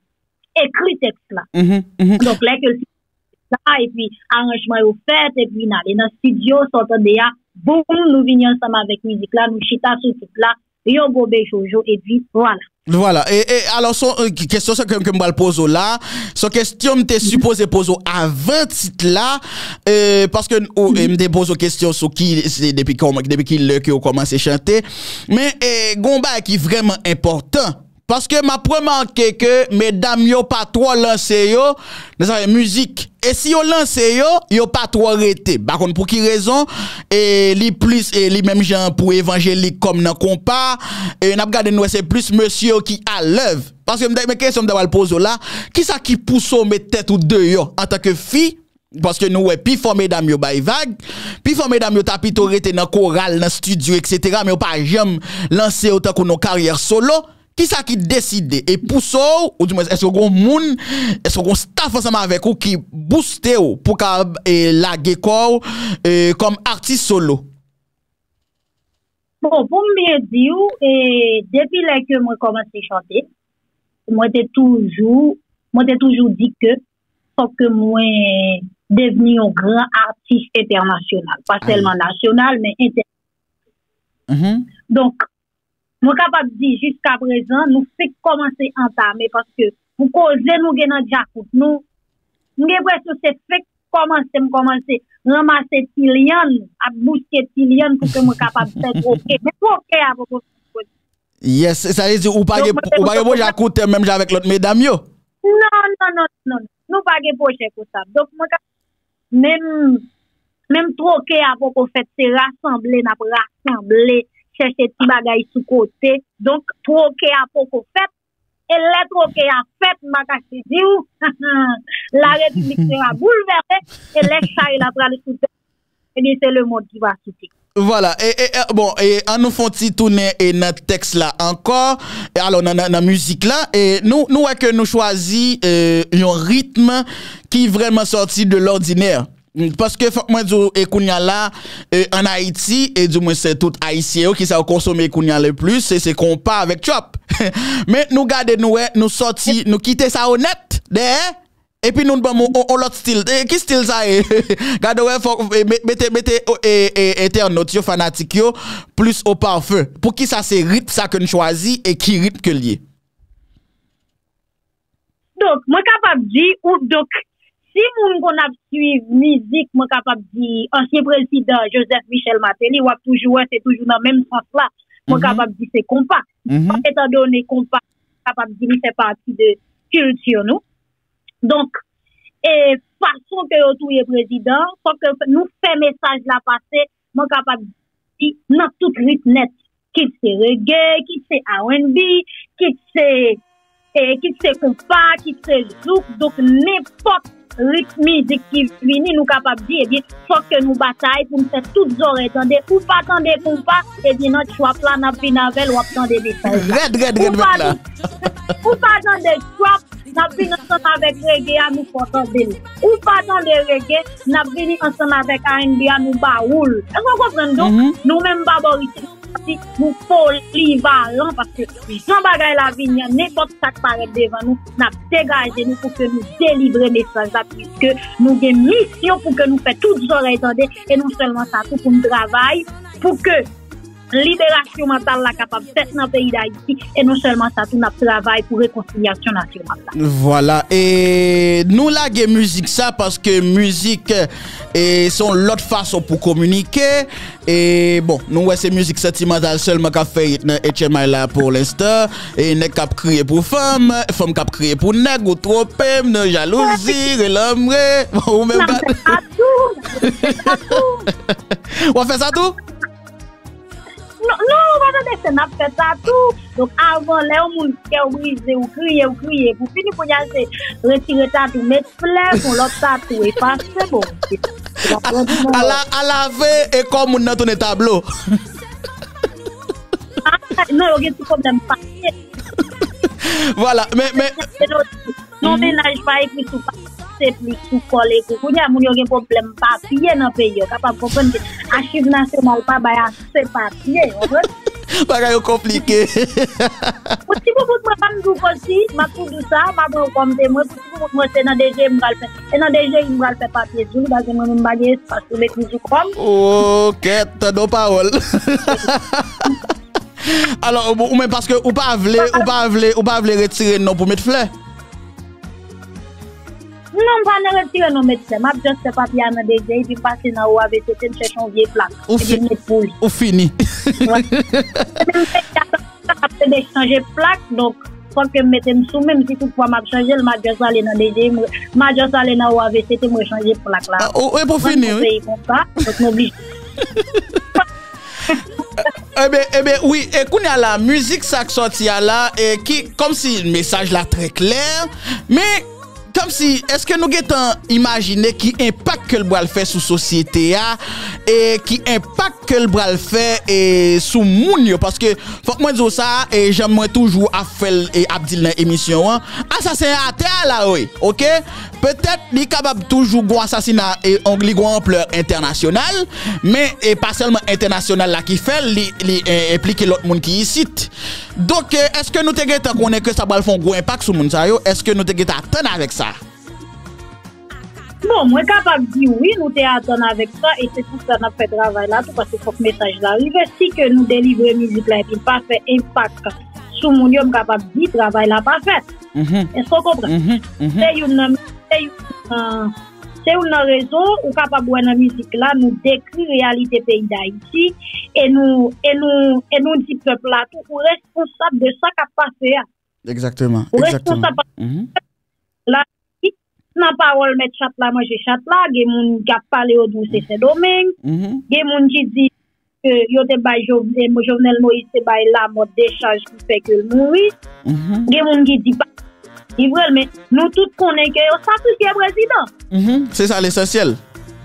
écrit texte là. Donc là que ça et puis arrangement au fait et puis dans le studio s'entendait à boum nous venions ensemble avec musique là nous chita sur tout là yo go be jojo et puis voilà. Voilà et alors son question que me va poser là son question me t'es supposé poser avant titre là parce que me te pose question sur qui c'est depuis qui le que commencé chanter mais gomba qui vraiment important. Parce que m'a remarqué que mesdames yo pas trop lancé yo dans musique et si yo lancé yo pas trop arrêté par contre pour qui raison et li plus et li même gens pour évangélique comme dans compas et n'a regardé nous c'est plus monsieur qui à l'œuvre parce que me question me doit poser là qui ça qui pousse mettre tête ou deux yo en tant que fille parce que nous ouais puis font mesdames yo bay vague puis font mesdames yo tapito rete dans chorale dans studio etc. mais pas jamais lancé autant que nos carrières solo. Qui ça qui décide et pousse ou du moins est-ce qu'on moun est-ce qu'on staff ensemble avec ou qui booste ou pour et laguer corps comme artiste solo. Bon pour me dire et depuis là que moi commencé chanter moi t'ai toujours dit que faut que moi devenir un grand artiste international pas seulement national mais international. Donc moi capable dire jusqu'à présent nous fait commencer à entamer parce que pour causer nous gagnons déjà nous presque c'est fait commencer ramasser tilian à bousquer tilian pour que moi capable faire OK mais OK à propos. Yes ça veut dire ou pas bon j'écoute même avec l'autre mesdames yo non nous pas projet pour ça donc moi même trop OK à propos fait c'est rassembler n'a rassembler chercher des bagailles sous côté donc troquer à poco fait et les troquer à fait m'a caché dire la république sera bouleversée et les ça il a pris le soutien et bien c'est le monde qui va quitter. Voilà et bon et on nous font petit tourner et notre texte là encore et alors dans musique là et nous ouais que nous choisis un rythme qui vraiment sorti de l'ordinaire. Parce que moi et kounya là en Haïti et du moins c'est tout haïtien qui ça consommer kounya le plus c'est compas avec chop. Mais nous garder nous sorti nous quitter ça honnête derrière et puis nous bon on l'autre style qui style ça garder mettez internautes yo fanatique yo plus au parfum pour qui ça c'est rythme ça que nous choisi et qui rythme que lié. Donc, moi capable de dire, ou donc, si moun kon ap suiv musique, moi capable de dire, ancien président Joseph Michel Martelly, ou toujours, c'est toujours dans le même sens là. Moi capable de dire, c'est compas. Étant donné compas, capable de dire, c'est partie de culture, nous. Donc, et façon que vous touye président, faut que nous fait message la passer, moi capable de dire, dans toute rythme net, qui c'est reggae, qui c'est R&B, qui c'est. Qui se compas, qui se zouk, donc n'importe rythme musique qui finit, nous capables de dire, eh bien, faut que nous bataille pour nous faire toutes oreilles, attendez, ou pas attendez compas, et bien, notre choix plan n'a pas navel, ou attendez des choses. Ou pas attendez choix, n'a fini ensemble avec reggae, nous portons. Ou pas attendez reggae, n'a fini ensemble avec R&B, nous baoul. Est-ce qu'on comprend donc? Nous-mêmes, baborités. Nous polyvalents parce que Jean Bagay la vigne, n'importe ça qui paraît devant nous, n'a dégagé nous pour que nous délivrer message là, puisque nous avons une mission pour que nous fassions toutes oreilles tendées et non seulement ça, tout pour nous travailler, pour que libération mentale la capable de faire dans le pays d'Haïti et non seulement ça, tout notre travail pour réconciliation nationale. Voilà, et nous la musique ça parce que musique et son l'autre façon pour communiquer et bon, nous ouais c'est musique sentimentale seulement qu'a fait HMI là pour l'instant et nèg cap crier pour femme, femme cap crier pour nèg ou trop pème, jalousie, l'homme ou même pas. On fait ça tout. Non, on va faire ça tout. Donc, avant, les gens qui ont brisé ou crié, pour finir, pour y aller, retirer ça tout, mettre plein, pour l'autre ça tout, et pas c'est bon. À laver et comme on a tourné tableau. Non, il y a tout problème. Voilà, mais. Non, ménage pas écrit tout. C'est plus sous collé pour qu'on y a un problème papier dans le pays capable comprendre que archive nationale pas bail c'est papier bagaille compliqué petit bout moi pas me dou aussi m'a tout ça m'a comme témoin pour moi c'est dans DG me va le faire et dans DG il me va le faire papier tout parce que moi même bail espace pour mettre du comme OK t'as nos paroles. Alors ou même parce que ou pas vle retirer non pour mettre fleur. Non, pas ne retirer nos médecins. M'a juste ce papier à déjeuner, puis passer dans l'eau avec cette cherche une vieille plaque. Ou fini. Après d'échanger plaque, donc faut que mettez-moi sous même si tout pour m'a changer, m'a juste aller dans déjeuner, m'a juste aller dans l'eau avec cette moi changer plaque là. Oui, pour finir. Donc n'oublie. Eh bien, oui, et qu'on a la musique ça sorti là et qui comme si le message là très clair, mais comme si, est-ce que nous avons imaginé qui impact que le bras fait sur la société et qui impact que le bras fait sur le monde? Parce que, faut que moi dise ça, et j'aimerais toujours faire et Abdil dans l'émission. Assassin à terre là, oui, ok? Peut-être qu'il est capable toujours d'un assassinat et d'une ampleur internationale, mais pas seulement international là qui fait, il implique l'autre monde qui ici. Donc, est-ce que nous avons que ça va faire un gros impact sur le monde? Est-ce que nous avons attendu avec ça? Bon, moi capable de dire oui, nous t'attendons avec ça et c'est tout ça qu'on a fait travail là, tout parce qu'il faut que le message là arrive. Si que nous délivrer musique là et puis pas faire impact sur mon homme capable de dire travail là pas fait. Est-ce qu'on comprend? C'est une raison où capable de la musique là nous décrit réalité pays d'Haïti et nous dit peuple là tout responsable de ça qui a passé là. Exactement. Responsable. La nan parole met chat la manje chat la gen moun ka pale au dou c'est domaine gen moun ki di que yo te bay Jovenel Moïse te bay la mode décharge qui fait que mourir gen moun ki di pas vrai mais nous tous connaissons que yo sacrifié président c'est ça l'essentiel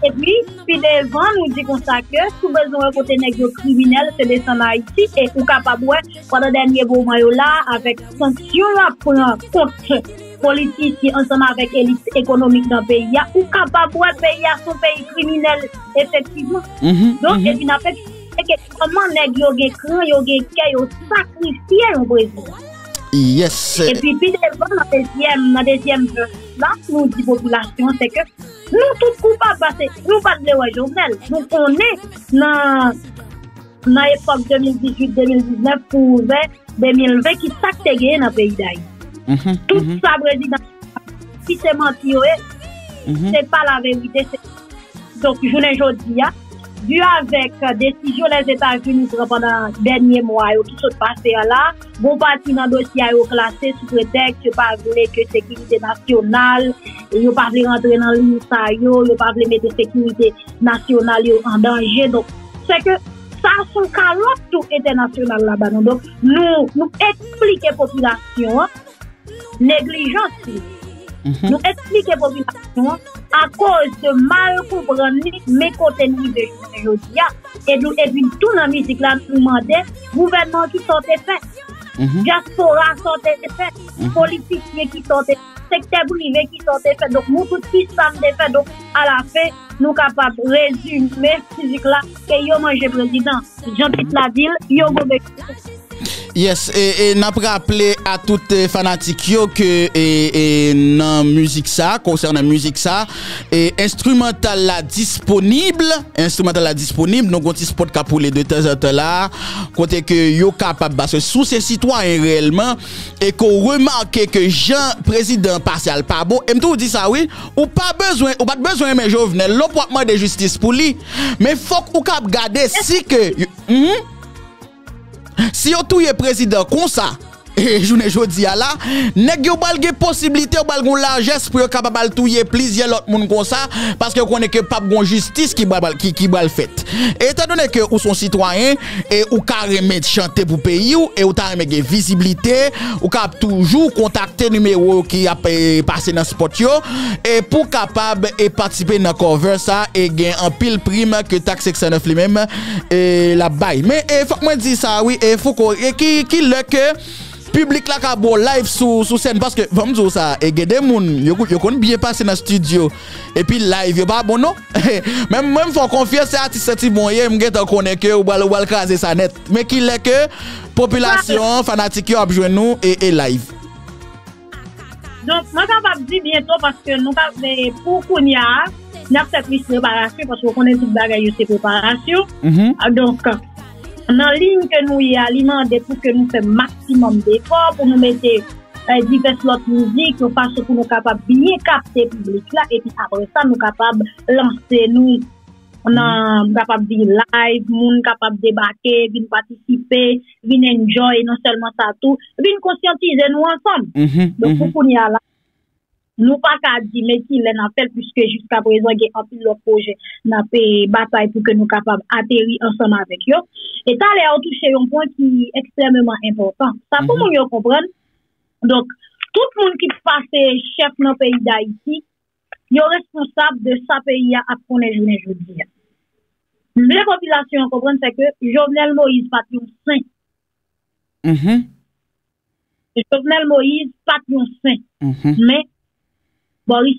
et puis devant nous dit comme ça que sous besoin côté nèg yo criminel se descendre Haïti et ou capable pendant dernier moment yo là avec sanction là pour contre politiciens ensemble avec l'élite économique dans le pays, ou capable de payer son pays criminel, effectivement. Donc, et puis, comment les gens sacrifient au Brésil? Yes. Et puis, dans la deuxième place, nous dit population, c'est que nous, tous coupables, parce que nous parlons de journal. Nous, on est dans l'époque 2018-2019 pour 2020 qui s'acte dans le pays d'Haïti. Tout ça, président, si c'est menti, c'est pas la vérité. Donc, je ne dis pas. Vu avec décision des États-Unis pendant les derniers mois qui sont passés là, bon parti dans le dossier classé sous prétexte pas voulu que sécurité nationale, ils pas voulu rentrer dans l'INSA, ils pas voulu mettre sécurité nationale en danger. Donc, c'est que ça sont calottes tout international là-bas. Donc, nous expliquer la population négligence. Nous expliquer la population à cause de mal comprendre mes contenus de aujourd'hui. Et nous tout dans la musique là, nous demandons gouvernement qui sont faits, diaspora qui sont faits, politiciens qui sont faits, secteur privé qui sont faits. Donc nous tous qui sommes faits. Donc à la fin, nous sommes capables de résumer cette musique là et yo manger président. Jean-Pierre Laville, yo gobé. Yes, et n'a pas rappelé à toutes les fanatiques que dans musique ça, concernant musique ça, et instrumental là disponible, donc on spot cap pour les deux temps en temps là, côté que yo capable parce que sous ces citoyens réellement et qu'on remarque que Jean président partial pas bon, et tout dit ça oui, ou pas besoin mais Jovenel, l'opportunité de justice pour lui, mais faut qu'on cap garder si que si on touye président comme ça, et je ne jodi à la, nèg yo balge possibilité ou balgon largesse pour capable touyer plusieurs autres monde comme ça parce que connaît que pas bon justice qui bal fait. Étant donné que ou sont citoyens et ou carrément chanter pour pays ou et ou ta remè visibilité, ou cap toujours contacter numéro qui a passé dans spot yo et pour capable et participer dans cover ça et gain en pile prime que TAK509 lui même et la bail. Mais faut que moi dire ça oui et faut qui le que public là ka bon live sous scène parce que vamos dire ça et des moun yo connait bien passer dans studio et puis live yo pas bon non même faut confier ces artistes ti bon yé m'gè tan connait que ou bal craser ça net mais qui l'est que population fanatique yo a joindre nous et live. Donc moi capable dire bientôt parce que nous pas pour Kounia n'a fait préparation parce qu'on connait tout bagaille c'est préparation donc dans la ligne que nous y alimentons pour que nous fassions maximum d'efforts, pour nous mettre diverses autres musiques, pour que nous capables bien capter le public là, et puis après ça, nous capables lancer nous. On a capable de live, moun capable de débarquer, de participer, de enjoy, non seulement ça tout, de conscientiser nous ensemble. Donc, pour nous y aller, nous pas qu'à dire, mais qu'il en appelle, puisque jusqu'à présent, il y a un peu de projet, n'a fait bataille pour que nous capables atterrir ensemble avec eux. Et ça, les autres, c'est un point qui est extrêmement important. Ça, pour nous comprendre, donc, tout le monde qui passe chef dans le pays d'Haïti, il est responsable de sa pays à connaître journée aujourd'hui. Les populations comprennent, c'est que Jovenel Moïse patron saint. Jovenel Moïse patron saint. Mais, Boris,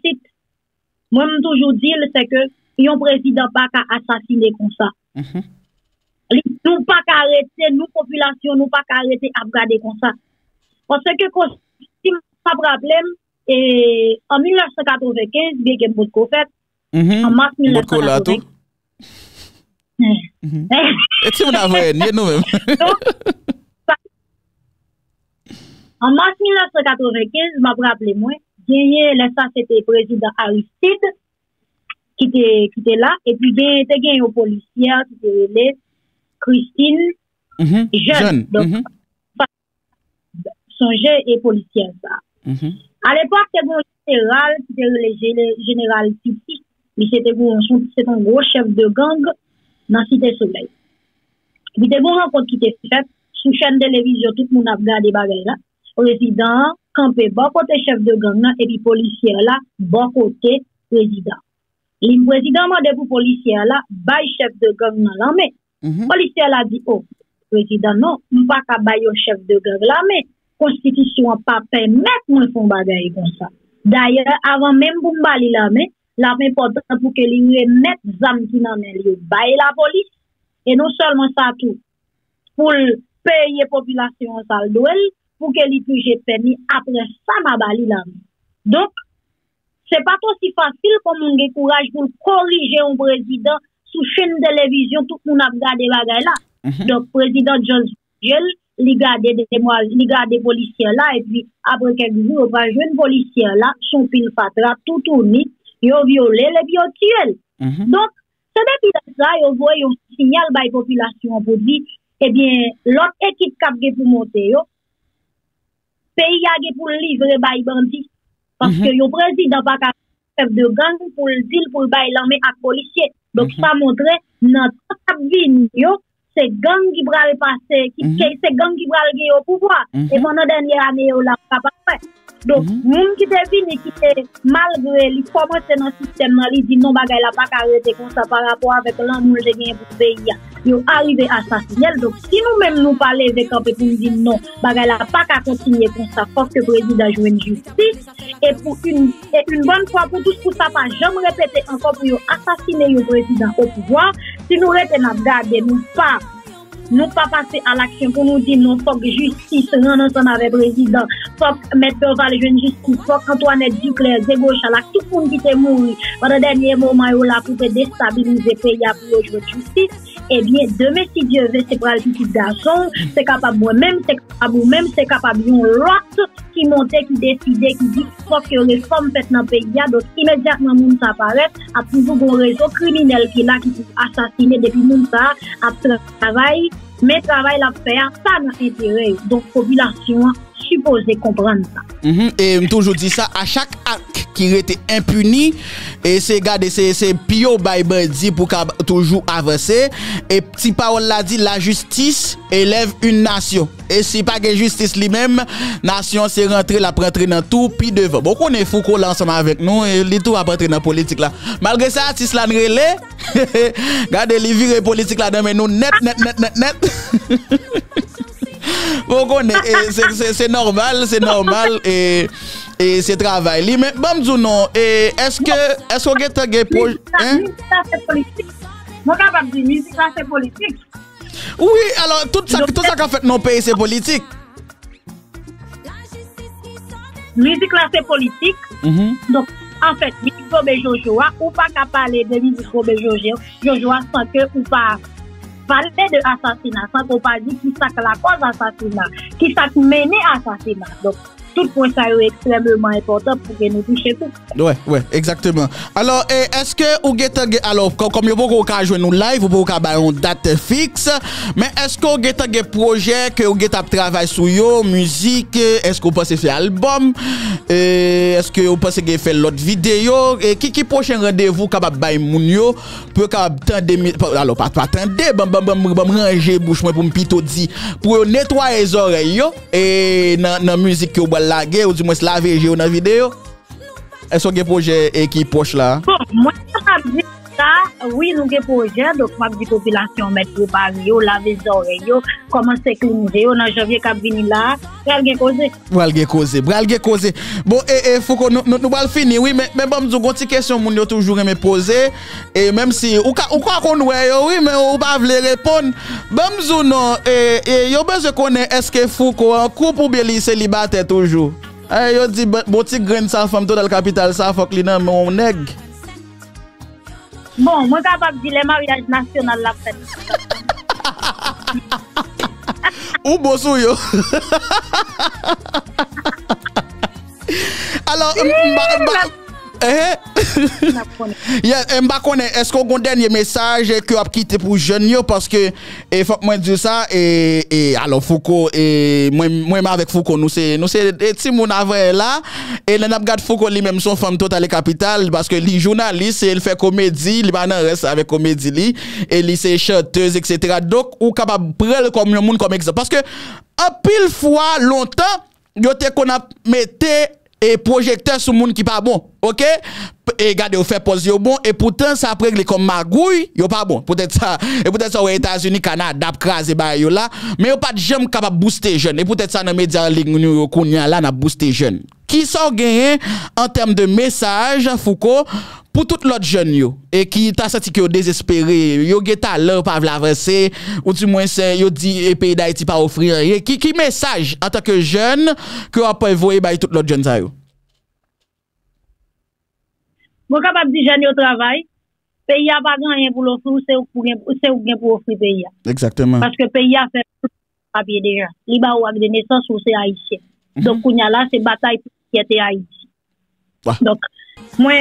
moi, je toujours dire, c'est que un président pas qu'à assassiner comme ça. Nous pas qu'à arrêter, nous, population, nous pas qu'à arrêter à regarder comme ça. Parce que, si ça problème, et en 1995, bien que beaucoup fait, en mars 1995. Et si on avait nous-mêmes. En mars 1995, m'a rappelé moi, gagné, ça c'était président Aristide, qui était là, et puis gagné aux policiers, qui était là. Christine, jeune, donc, songez et policière, ça. À l'époque, c'était bon général, c'était le général Titi, mais c'était bon, c'est un gros chef de gang dans Cité Soleil. Il était bon rencontre qui était faite, sous chaîne télévision, tout le monde a regardé bagaille là. Président, campé, bon côté chef de gang là, et puis policière là, bon côté président. Le président m'a dit pour policière là, bail chef de gang dans l'armée. Policier a dit, oh, président, non, nous pas qu'à bailler au chef de gang là, mais constitution pas permettre nous font bagaille comme ça. D'ailleurs, avant même pour m'baller la main important pour que les remette zam qui n'en est lié, bailler la police, et non seulement ça tout, pour payer population en salle d'ouel, pour que les touche permis après ça m'a bailler la main. Donc, c'est pas aussi facile comme on a courage pour corriger un président sous chaîne de télévision, tout le monde a regardé la bagaille là. Donc, président George Gell, li gade des mois, li gade policiers là, et puis après quelques jours, pas jeune policier là, son pile fatra, tout tourné, yo violé, les yo tué. Donc, c'est depuis ça, yo voit un signal by population pour dire, eh bien, l'autre équipe cap ge pour monter yo, pays a ge pour livrer by bandit, parce que yo président pas capable chef de gang pour le dire pour bailler l'armée à policier. Donc ça montrait notre cabine yo, c'est gang qui va le passer, c'est gang qui va le gagner au pouvoir. Et pendant dernière année on l'a pas fait. Donc monde qui était venu qui était malgré lui commencer dans système là, il dit non bagaille la pas arrêter comme ça par rapport avec l'amour de gagner pour pays. Yo arrivé à assassiner. Donc si nous même nous parler avec camp pour nous dire non bagaille la pas continuer comme ça, faut que le président joue une justice. Et pour une bonne fois pour tous, pour ça, pas jamais répéter encore pour assassiner le président au pouvoir. Si nous retenons garder, nous pas passer à l'action pour nous dire non, faut que justice rende ensemble avec le président, faut que mettre val jeune justice, faut qu'Antoinette Duclerc, Zégocha, tout le monde qui était mort, pendant le dernier moment, là, pour déstabiliser le pays pour le justice. Eh bien, demain, si Dieu veut, c'est pour le petit garçon, c'est capable moi-même, c'est capable vous-même, c'est capable d'un lot qui montait, qui décidait, qui dit, faut que les réformes faites dans le pays. Donc, immédiatement, nous apparaît, à toujours un réseau criminel qui est là, qui est assassiné depuis nous, ça, à travail, mais travail, la faire, ça n'a intérêt. Donc, population, supposée comprendre ça. Et je toujours dit ça, à chaque acte qui était impuni, et c'est garder c'est pio by bandit pour toujours avancer. Et petit parole l'a dit, la justice élève une nation, et si pas que justice lui-même, nation c'est rentrer la rentrer dans tout puis devant. Bon, on est Foucault ensemble avec nous et les tout à rentrer dans politique là, malgré ça si cela ne relève garder les virer politique là dans nous net. Bon, c'est normal et c'est travail. Mais bon, dis non. Est-ce que tu as des projets? Moi, capable de dire que c'est politique. Oui, alors tout ça qu'a fait nos pays, c'est politique. Musique là, c'est politique. Donc, en fait, musique Robé Jojoa, ou pas qu'à parler de musique Robé Jojoa sans que ou pas parler de assassinat, sans qu'on pas dire qui ça la cause assassinat, qui ça mené assassinat. Donc, tout point ça est extrêmement important pour que nous touchions tout. Ouais, exactement. Alors, est-ce que vous avez alors comme vous pouvez jouer nous live, vous pouvez avoir une date fixe, mais est-ce que vous avez des projets que vous avez travaillé sur yo, musique, est-ce que vous pensez faire album, est-ce que vous pensez que faire l'autre vidéo, et qui prochain rendez-vous capable bail moun yo peut capable tendre alors pas attendre bam ranger bouche moi pour me pito dit pour nettoyer les oreilles yo et dans musique que laguer ou du moins laver j'ai une vidéo. Est-ce que projet et qui poche là? Bon, moi je dis ça, oui, nous avons projet, donc ma petite population mettre au pari, laver les oreilles, commencer cleaner, on a janvier qui vient là, bral gè causer. Bon, et faut que nous va finir, oui, mais bon, nous gonti question moun yo toujours aimer poser et même si ou quoi qu'on ouais, oui, mais ou pas veut répondre. Bon, nous non et yo besoin connaît est-ce que Foucault en couple ou bien célibataire toujours? Yo dit bon petit grain sa femme dans la capitale ça faut que li nan mon nèg. Bon, moi capable dire les mariages national la fête. Ou bon sou yo. Alors, est-ce qu'on a un dernier message que a quitté pour jeune yo parce que il faut moi dire ça et alors Foucault et moi avec Foucault nous c'est petit mon avant là et on a regarde Foucault lui même son femme totale capitale parce que lui journaliste il fait comédie il pas reste avec comédie lui et lui c'est chanteuse etc. Donc ou capable prendre comme le monde comme exemple parce que en pile fois longtemps yo te qu'on a metté et projecteur sur monde qui pas bon, OK? Et gardez au fait pause yo bon et pourtant ça règle comme magouille, yo pas bon. Peut-être ça aux États-Unis, Canada, craser ba yo là, mais yo pas jamais capable booster jeune et peut-être ça dans média ligne nous connait là n'a booster jeune. Qui sont gagné en termes de message Foucault pour toute l'autre jeune yo et qui t'a senti que désespéré, yo gè talent pas avancer ou du moins c'est yo dit et pays d'Haïti pas offrir et qui message en tant que jeune que après voyer ba toute l'autre jeune ça yo. Moi capable de jeune au travail, pays a pas gagné pour l'offrir, c'est ou pour offrir pays. Exactement. Parce que pays a fait papier déjà. Il y a un acte de naissance où c'est haïtien. Donc, il y a là, c'est bataille qui était Haïti. Donc, moi,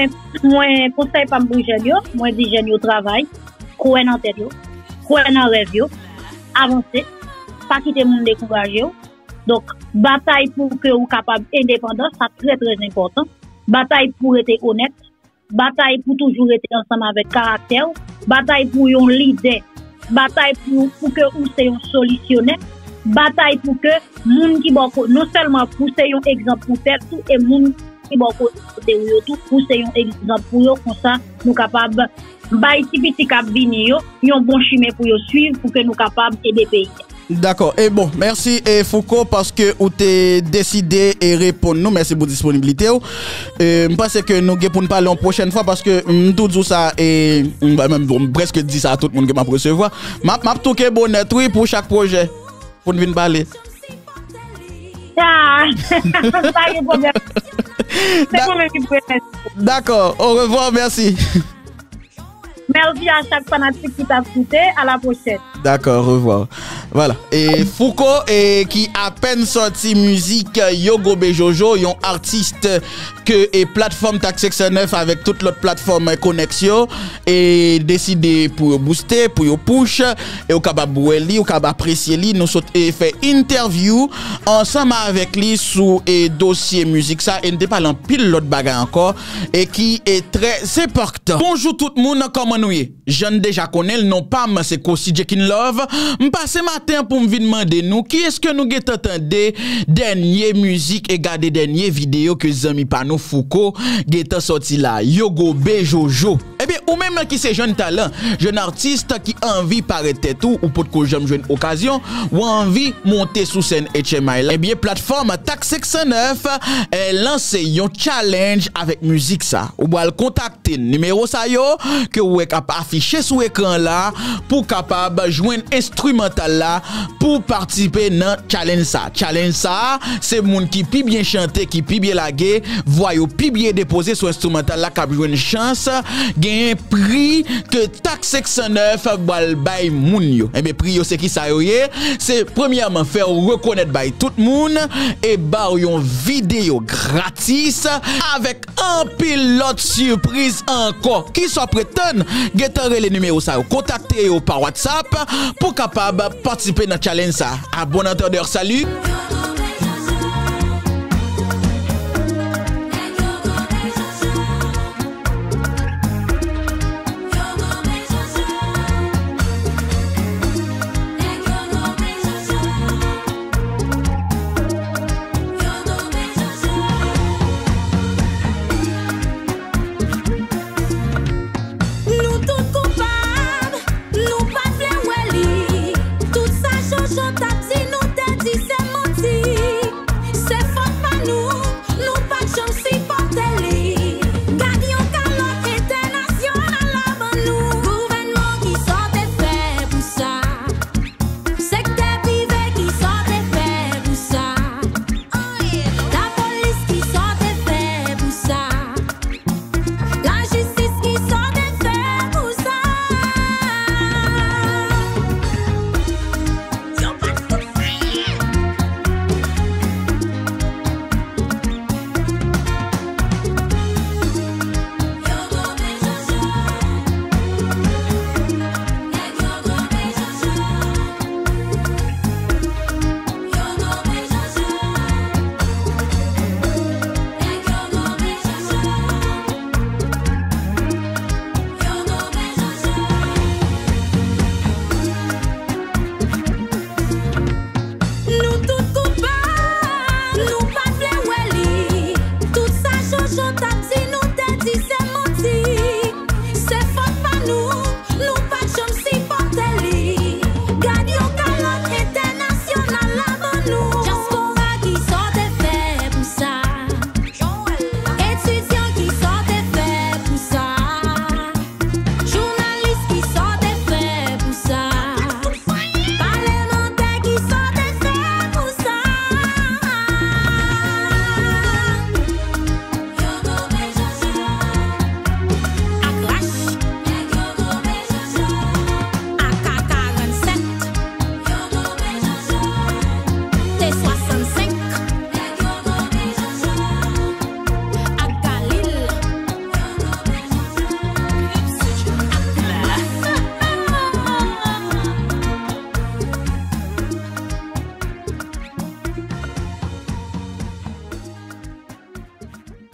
conseil pas me bouger, moi, dis jeune au travail, croire en tête, croire en rêve, avancer, pas quitter mon découragé. Donc, bataille pour que vous capable indépendance, ça très très important. Bataille pour être honnête, bataille pour toujours être ensemble avec caractère, bataille pour un leader, bataille pour que vous soyez un solutionnaire, bataille pour que moun ki boko non seulement pour soyez un exemple pour faire tout et moun qui boko côté ou tout pour soyez un exemple pour yo comme ça nous capable baï ti petit cap vini yo un bon chemin pour yo suivre pour que nous capable aider pays. D'accord. Et bon, merci et Foucault parce que vous avez décidé et répondre nous. Merci pour la disponibilité. Je pense que nous allons parler la prochaine fois parce que tout ça et presque dit ça à tout le monde qui m'a recevoir. M'a tout que bonnet oui pour chaque projet. Pour nous parler. D'accord. Au revoir, merci. Merci à chaque fanatique qui t'a écouté. À la prochaine. D'accord, au revoir. Voilà. Et Foucault qui a peine sorti musique Yogo Bejojo, yon artiste que et plateforme TAK509 avec toute l'autre plateforme connexion et décidé pour booster, pour push et au kababoueli, au kabapprécier li, nous sommes fait interview ensemble avec lui sous et dossier musique ça et ne parle en pile l'autre bagarre encore et qui est très important. Bonjour tout le monde, comment nous y? J'en déjà connais le nom Pam, c'est Kosi Jekin Love. M'passe matin pour m'vin demander nous qui est-ce que nous get entendé dernier musique et garder dernier vidéo que Zami Pano Foucault get sorti là. Yogo Bejojo. Eh bien, ou même qui c'est jeune talent, jeune artiste qui envie paraître tout ou pour que j'aime jeune occasion ou envie monter sous scène HMI. Eh bien, plateforme TAK509 elle lance yon challenge avec musique ça. Ou bien, contacter numéro ça yo que ou est capable afficher sous écran là pour capable joindre instrumental là pour participer dans challenge ça. Challenge ça, c'est moun qui pi bien chanter, qui pi bien laguer, voyou pi bien déposer sur instrumental là cap joindre chance, gagne prix que TAK509 bal bay moun yo. Et bien prix yo c'est qui ça yo? C'est premièrement faire reconnaître by tout moun et bar yon vidéo gratis avec un pilote surprise encore qui soit prétend gettez les numéros ça, contactez yo par WhatsApp pour capable participer dans challenge ça. À bon entendeur, salut. Nous pas faire oueli. Tout ça change, on t'a dit, nous t'a dit, c'est mon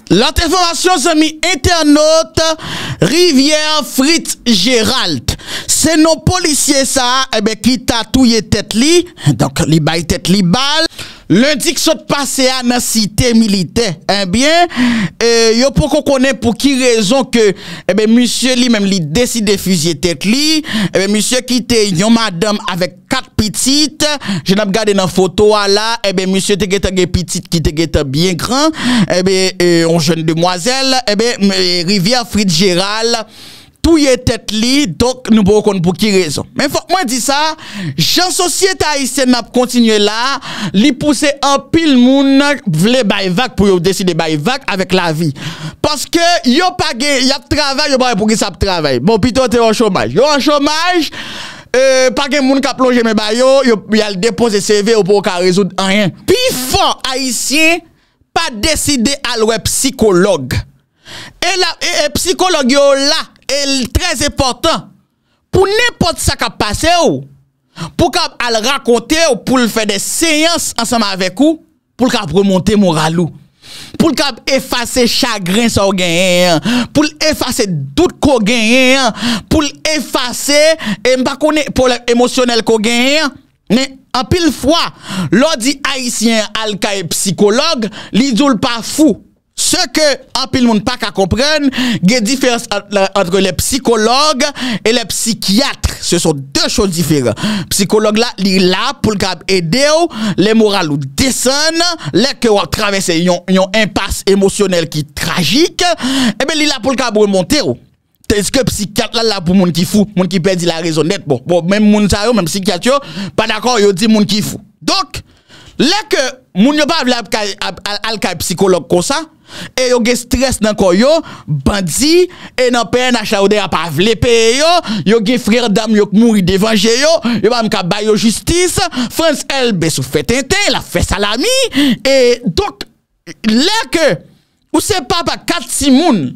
L'information, c'est mi internaute Rivière Fritz Gérald. C'est nos policiers, ça, eh ben, qui tatouye tête li. Donc, li baye tête li balle. Lundi qui s'est passé à la cité militaire, eh bien, yo pour qu'on connaît pour qui raison que, eh ben, monsieur lui même lui décide de fusiller tête li, eh ben, monsieur quitte yon madame avec 4 petites, je n'ai pas regardé dans photo là, eh ben, monsieur te geta petite qui te geta bien grand, eh ben, on jeune demoiselle, eh ben, Rivière Fritz Gérald, tout y est tête li, donc nous pouvons pour qui raison. Mais faut que moi dis ça, j'en société haïtienne n'a continué là, li pousser un pile moun vle bay vague pour décider bay vague avec la vie. Parce que yo pa gen, y a travail, yo pa pour qui ça travail. Bon plutôt t'es au chômage. Yo en chômage, pas gen moun ka plonger mais bay yo, y a déposer CV ou pour ka résoudre rien. Puis fort haïtien pas décider à web psychologue. Et la psychologue yo là est très important pour n'importe ça qui a passé ou pour qu'elle raconte ou pour faire des séances ensemble avec ou pour qu'elle remonte moral ou pour qu'elle efface chagrin sans gain pour effacer doute qu'on gagne pour effacer et pas connaître problème émotionnel qu'on gagne. Mais en pile fois l'ordi haïtien alkaï psychologue l'idoule pas fou. Ce que en pile monde pas qu'à comprendre, il y a différence entre les psychologues et les psychiatres. Ce sont deux choses différentes. Psychologue là, il est là pour aider les morales descendent, les que traverser yon impasse émotionnelle qui est tragique, et ben il est là pour remonter. Est-ce que psychiatre là pour monde qui fou, monde qui perd la raison net. Bon même monde ça même psychiatre yo, pas d'accord, yo dit monde qui fou. Donc là que moun yo pa al psychologue comme ça et yo gen stress dans corps yo bandi et dans PNH ou a pas vle payer yo gen frère dame yo mouri devant yo yo pa m'ka ba yo justice France LB sou fête inté la fait salami et donc là que ou c'est papa 4 ti moun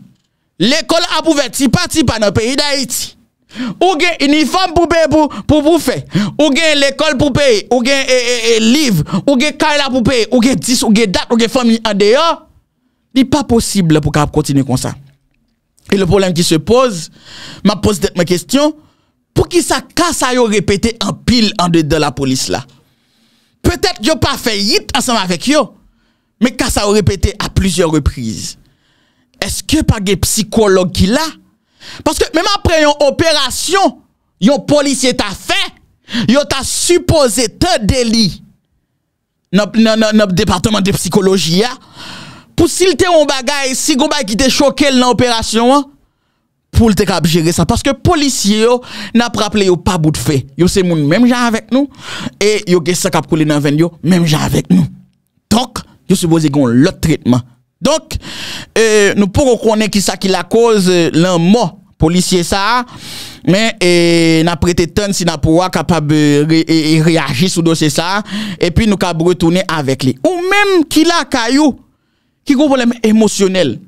l'école a pouvé ti parti pas dans pays d'Haïti. Ou gen uniforme pour payer pour faire. Ou gen l'école pour payer. Ou gen livre. Ou gen kaila pour payer. Ou gen 10. Ou gen date. Ou gen famille en dehors. N'est pas possible pour qu'on continue comme ça. Et le problème qui se pose, m'a pose ma question, pour qui ça casse à yo répéter en pile en dedans la police là? Peut-être yo pas fait hit ensemble avec yo, mais casse à yo répéter à plusieurs reprises. Est-ce que pas gen psychologue qui là? Parce que même après une opération, un policier t'a fait, il t'a supposé te délit dans le département de psychologie. Pour s'il te un bagay, si gon bagay qui te choqué dans l'opération, pour te cap gérer ça. Parce que policier n'a pas rappelé yo pas bout de fait. Yo c'est moun même gens avec nous. Et yo gen ça cap coulé dans veine yo, même gens avec nous. Donc, yo supposé gon l'autre traitement. Donc, nous pouvons connaître qui ça qui la cause l'un mort policier ça, mais n'a prêté tant si n'a pouvoir capable réagir sur dossier ça et puis nous capable retourner avec lui. Ou même qui la caillou qui gon problème émotionnel,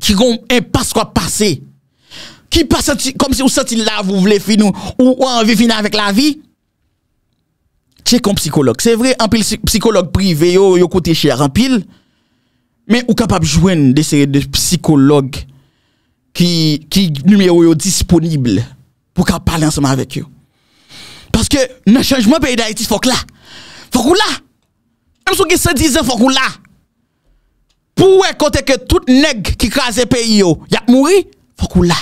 qui gon impasse quoi passer, qui passe comme si vous senti là vous voulez finir ou envie finir avec la vie. Check un psychologue, c'est vrai en pile psychologue privé yo coûte cher en pile. Mais ou capable joindre des séries de psychologues qui numéro yo disponible pour qu'on parle ensemble avec eux. Parce que dans changement pays d'Haïti faut que là. Faut qu'on là. Même si on a 110 ans faut qu'on là. Pour compter que tout nèg qui crase pays yo, y a mouri, faut qu'on là.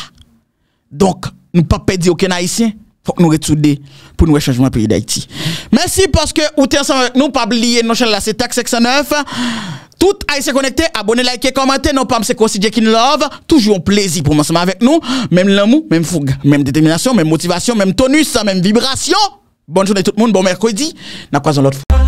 Donc nous pas perdre aucun haïtien, faut que nous retouder pour nous changement pays d'Haïti. Merci parce que ou t'es ensemble avec nous, pas oublier notre chaîne là c'est TAK509. Tout Haïtien connecté, abonnez, likez, commentez, non pas c'est considéré qu'il love, toujours un plaisir pour m'ensemble avec nous, même l'amour, même fougue, même détermination, même motivation, même tonus, même vibration. Bonne journée tout le monde, bon mercredi, n'a pas l'autre fois.